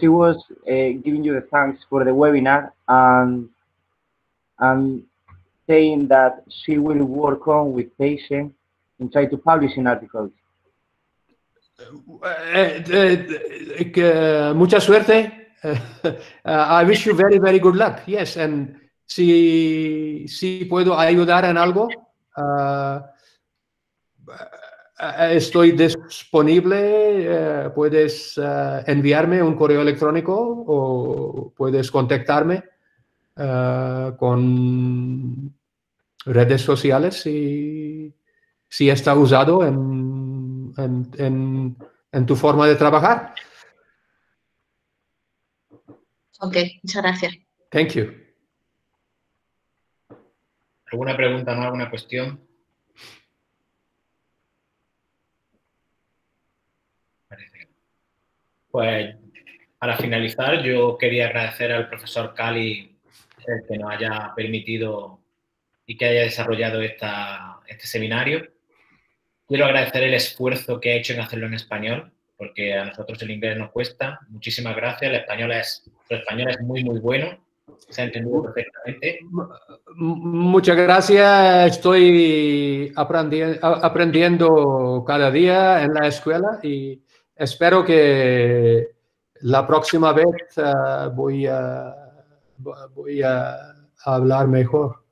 she was uh, giving you the thanks for the webinar and, and saying that she will work on with patients and try to publish in articles. Uh, uh, uh, mucha suerte. Uh, I wish you very, very good luck. Yes, and si, si puedo ayudar en algo. Uh, estoy disponible, uh, puedes uh, enviarme un correo electrónico o puedes contactarme uh, con redes sociales si, si está usado en, en, en, en tu forma de trabajar. Ok, muchas gracias. Thank you. ¿Alguna pregunta más, alguna cuestión? Pues para finalizar, yo quería agradecer al profesor Khalid el que nos haya permitido y que haya desarrollado esta, este seminario. Quiero agradecer el esfuerzo que ha hecho en hacerlo en español, porque a nosotros el inglés nos cuesta. Muchísimas gracias. El español es, el español es muy, muy bueno. Se ha entendido perfectamente. Muchas gracias. Estoy aprendi- aprendiendo cada día en la escuela y espero que la próxima vez uh, voy, a, voy a hablar mejor.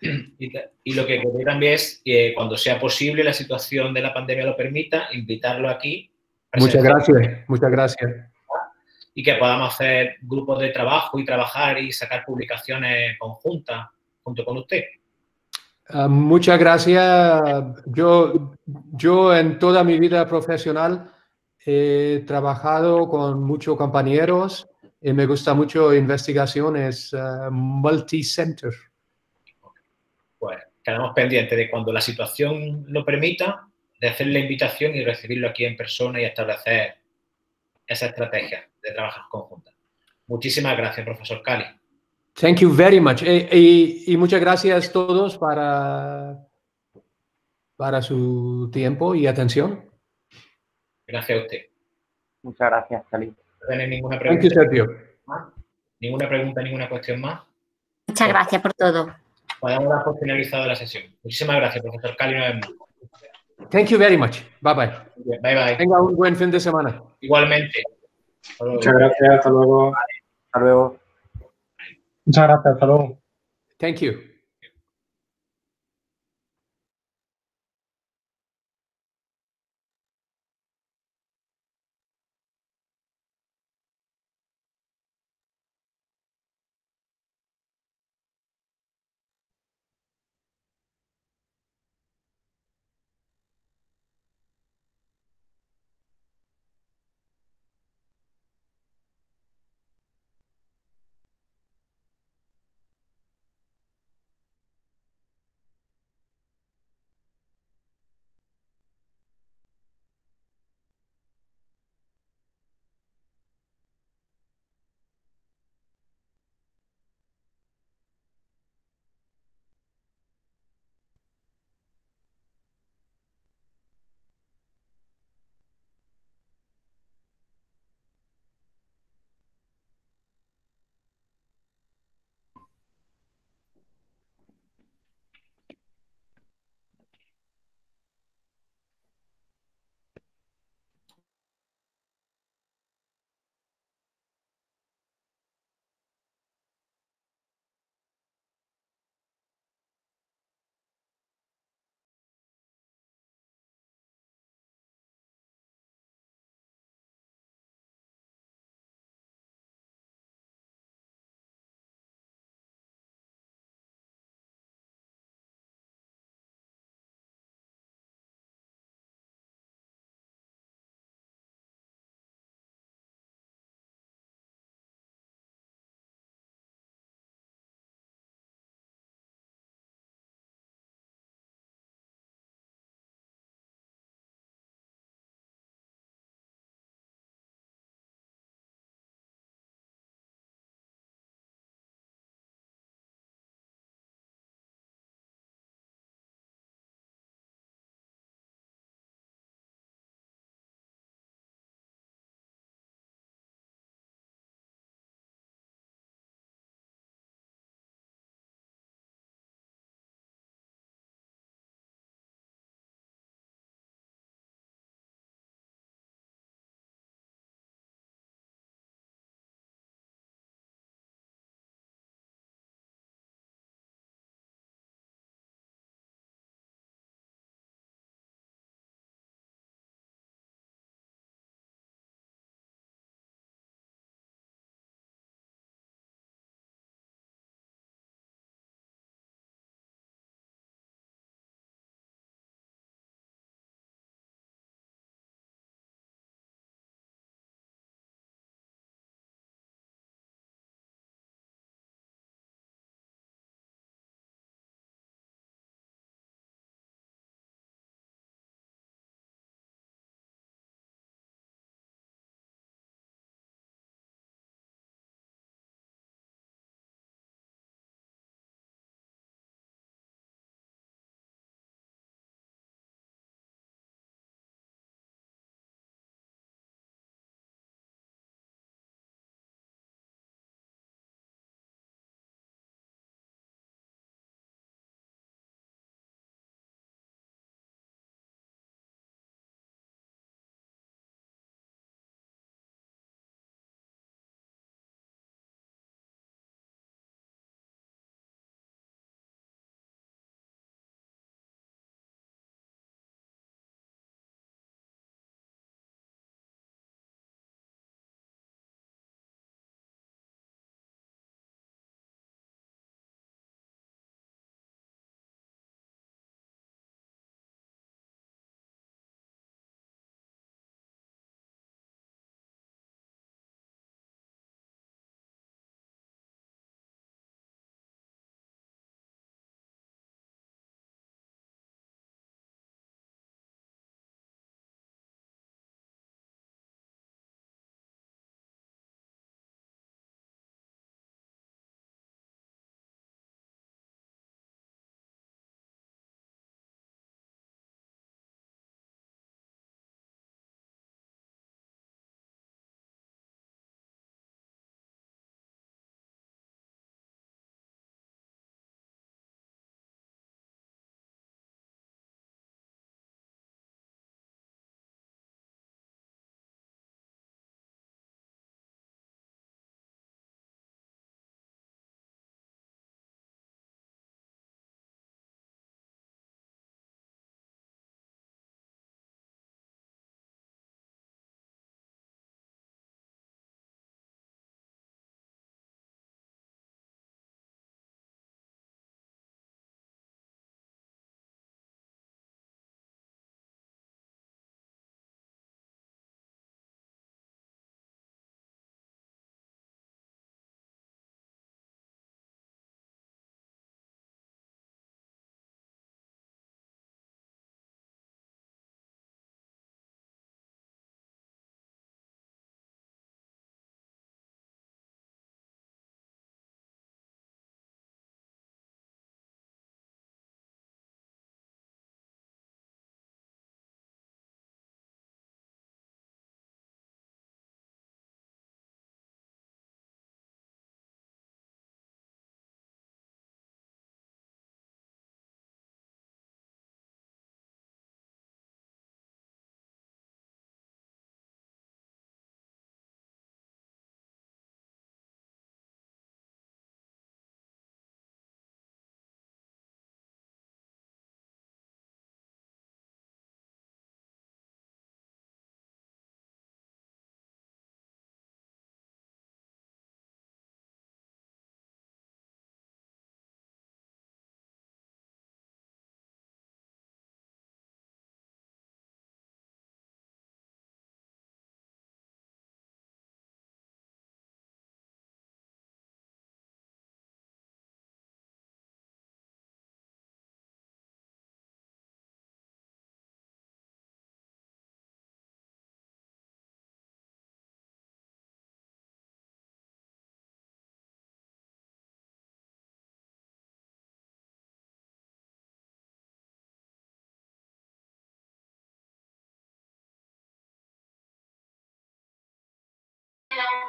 Y, y lo que quería también es que cuando sea posible la situación de la pandemia lo permita, invitarlo aquí. Muchas gracias. Muchas gracias. Y que podamos hacer grupos de trabajo y trabajar y sacar publicaciones conjuntas junto con usted. Uh, muchas gracias. Yo, yo en toda mi vida profesional he trabajado con muchos compañeros y me gusta mucho investigaciones uh, multi-center. Okay. Pues quedamos pendientes de cuando la situación lo permita, de hacer la invitación y recibirlo aquí en persona y establecer esa estrategia de trabajar conjunta. Muchísimas gracias, profesor Khalid. Thank you very much. Y, y, y muchas gracias a todos para, para su tiempo y atención. Gracias a usted. Muchas gracias, Khalid. ¿No tiene ninguna pregunta? Thank you, Sergio. ¿Ninguna pregunta, ninguna cuestión más? Muchas gracias por todo. Podemos dar por finalizado la sesión. Muchísimas gracias, profesor Khalid, una vez más. Thank you very much. Bye bye. Bye bye. Tenga un buen fin de semana. Igualmente. Muchas gracias. Hasta luego. Hasta luego. Muchas gracias. Hasta luego. Thank you.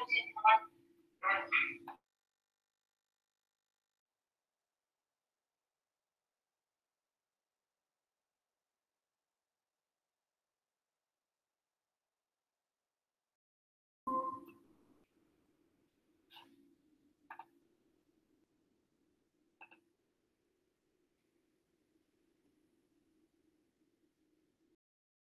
pues es normal.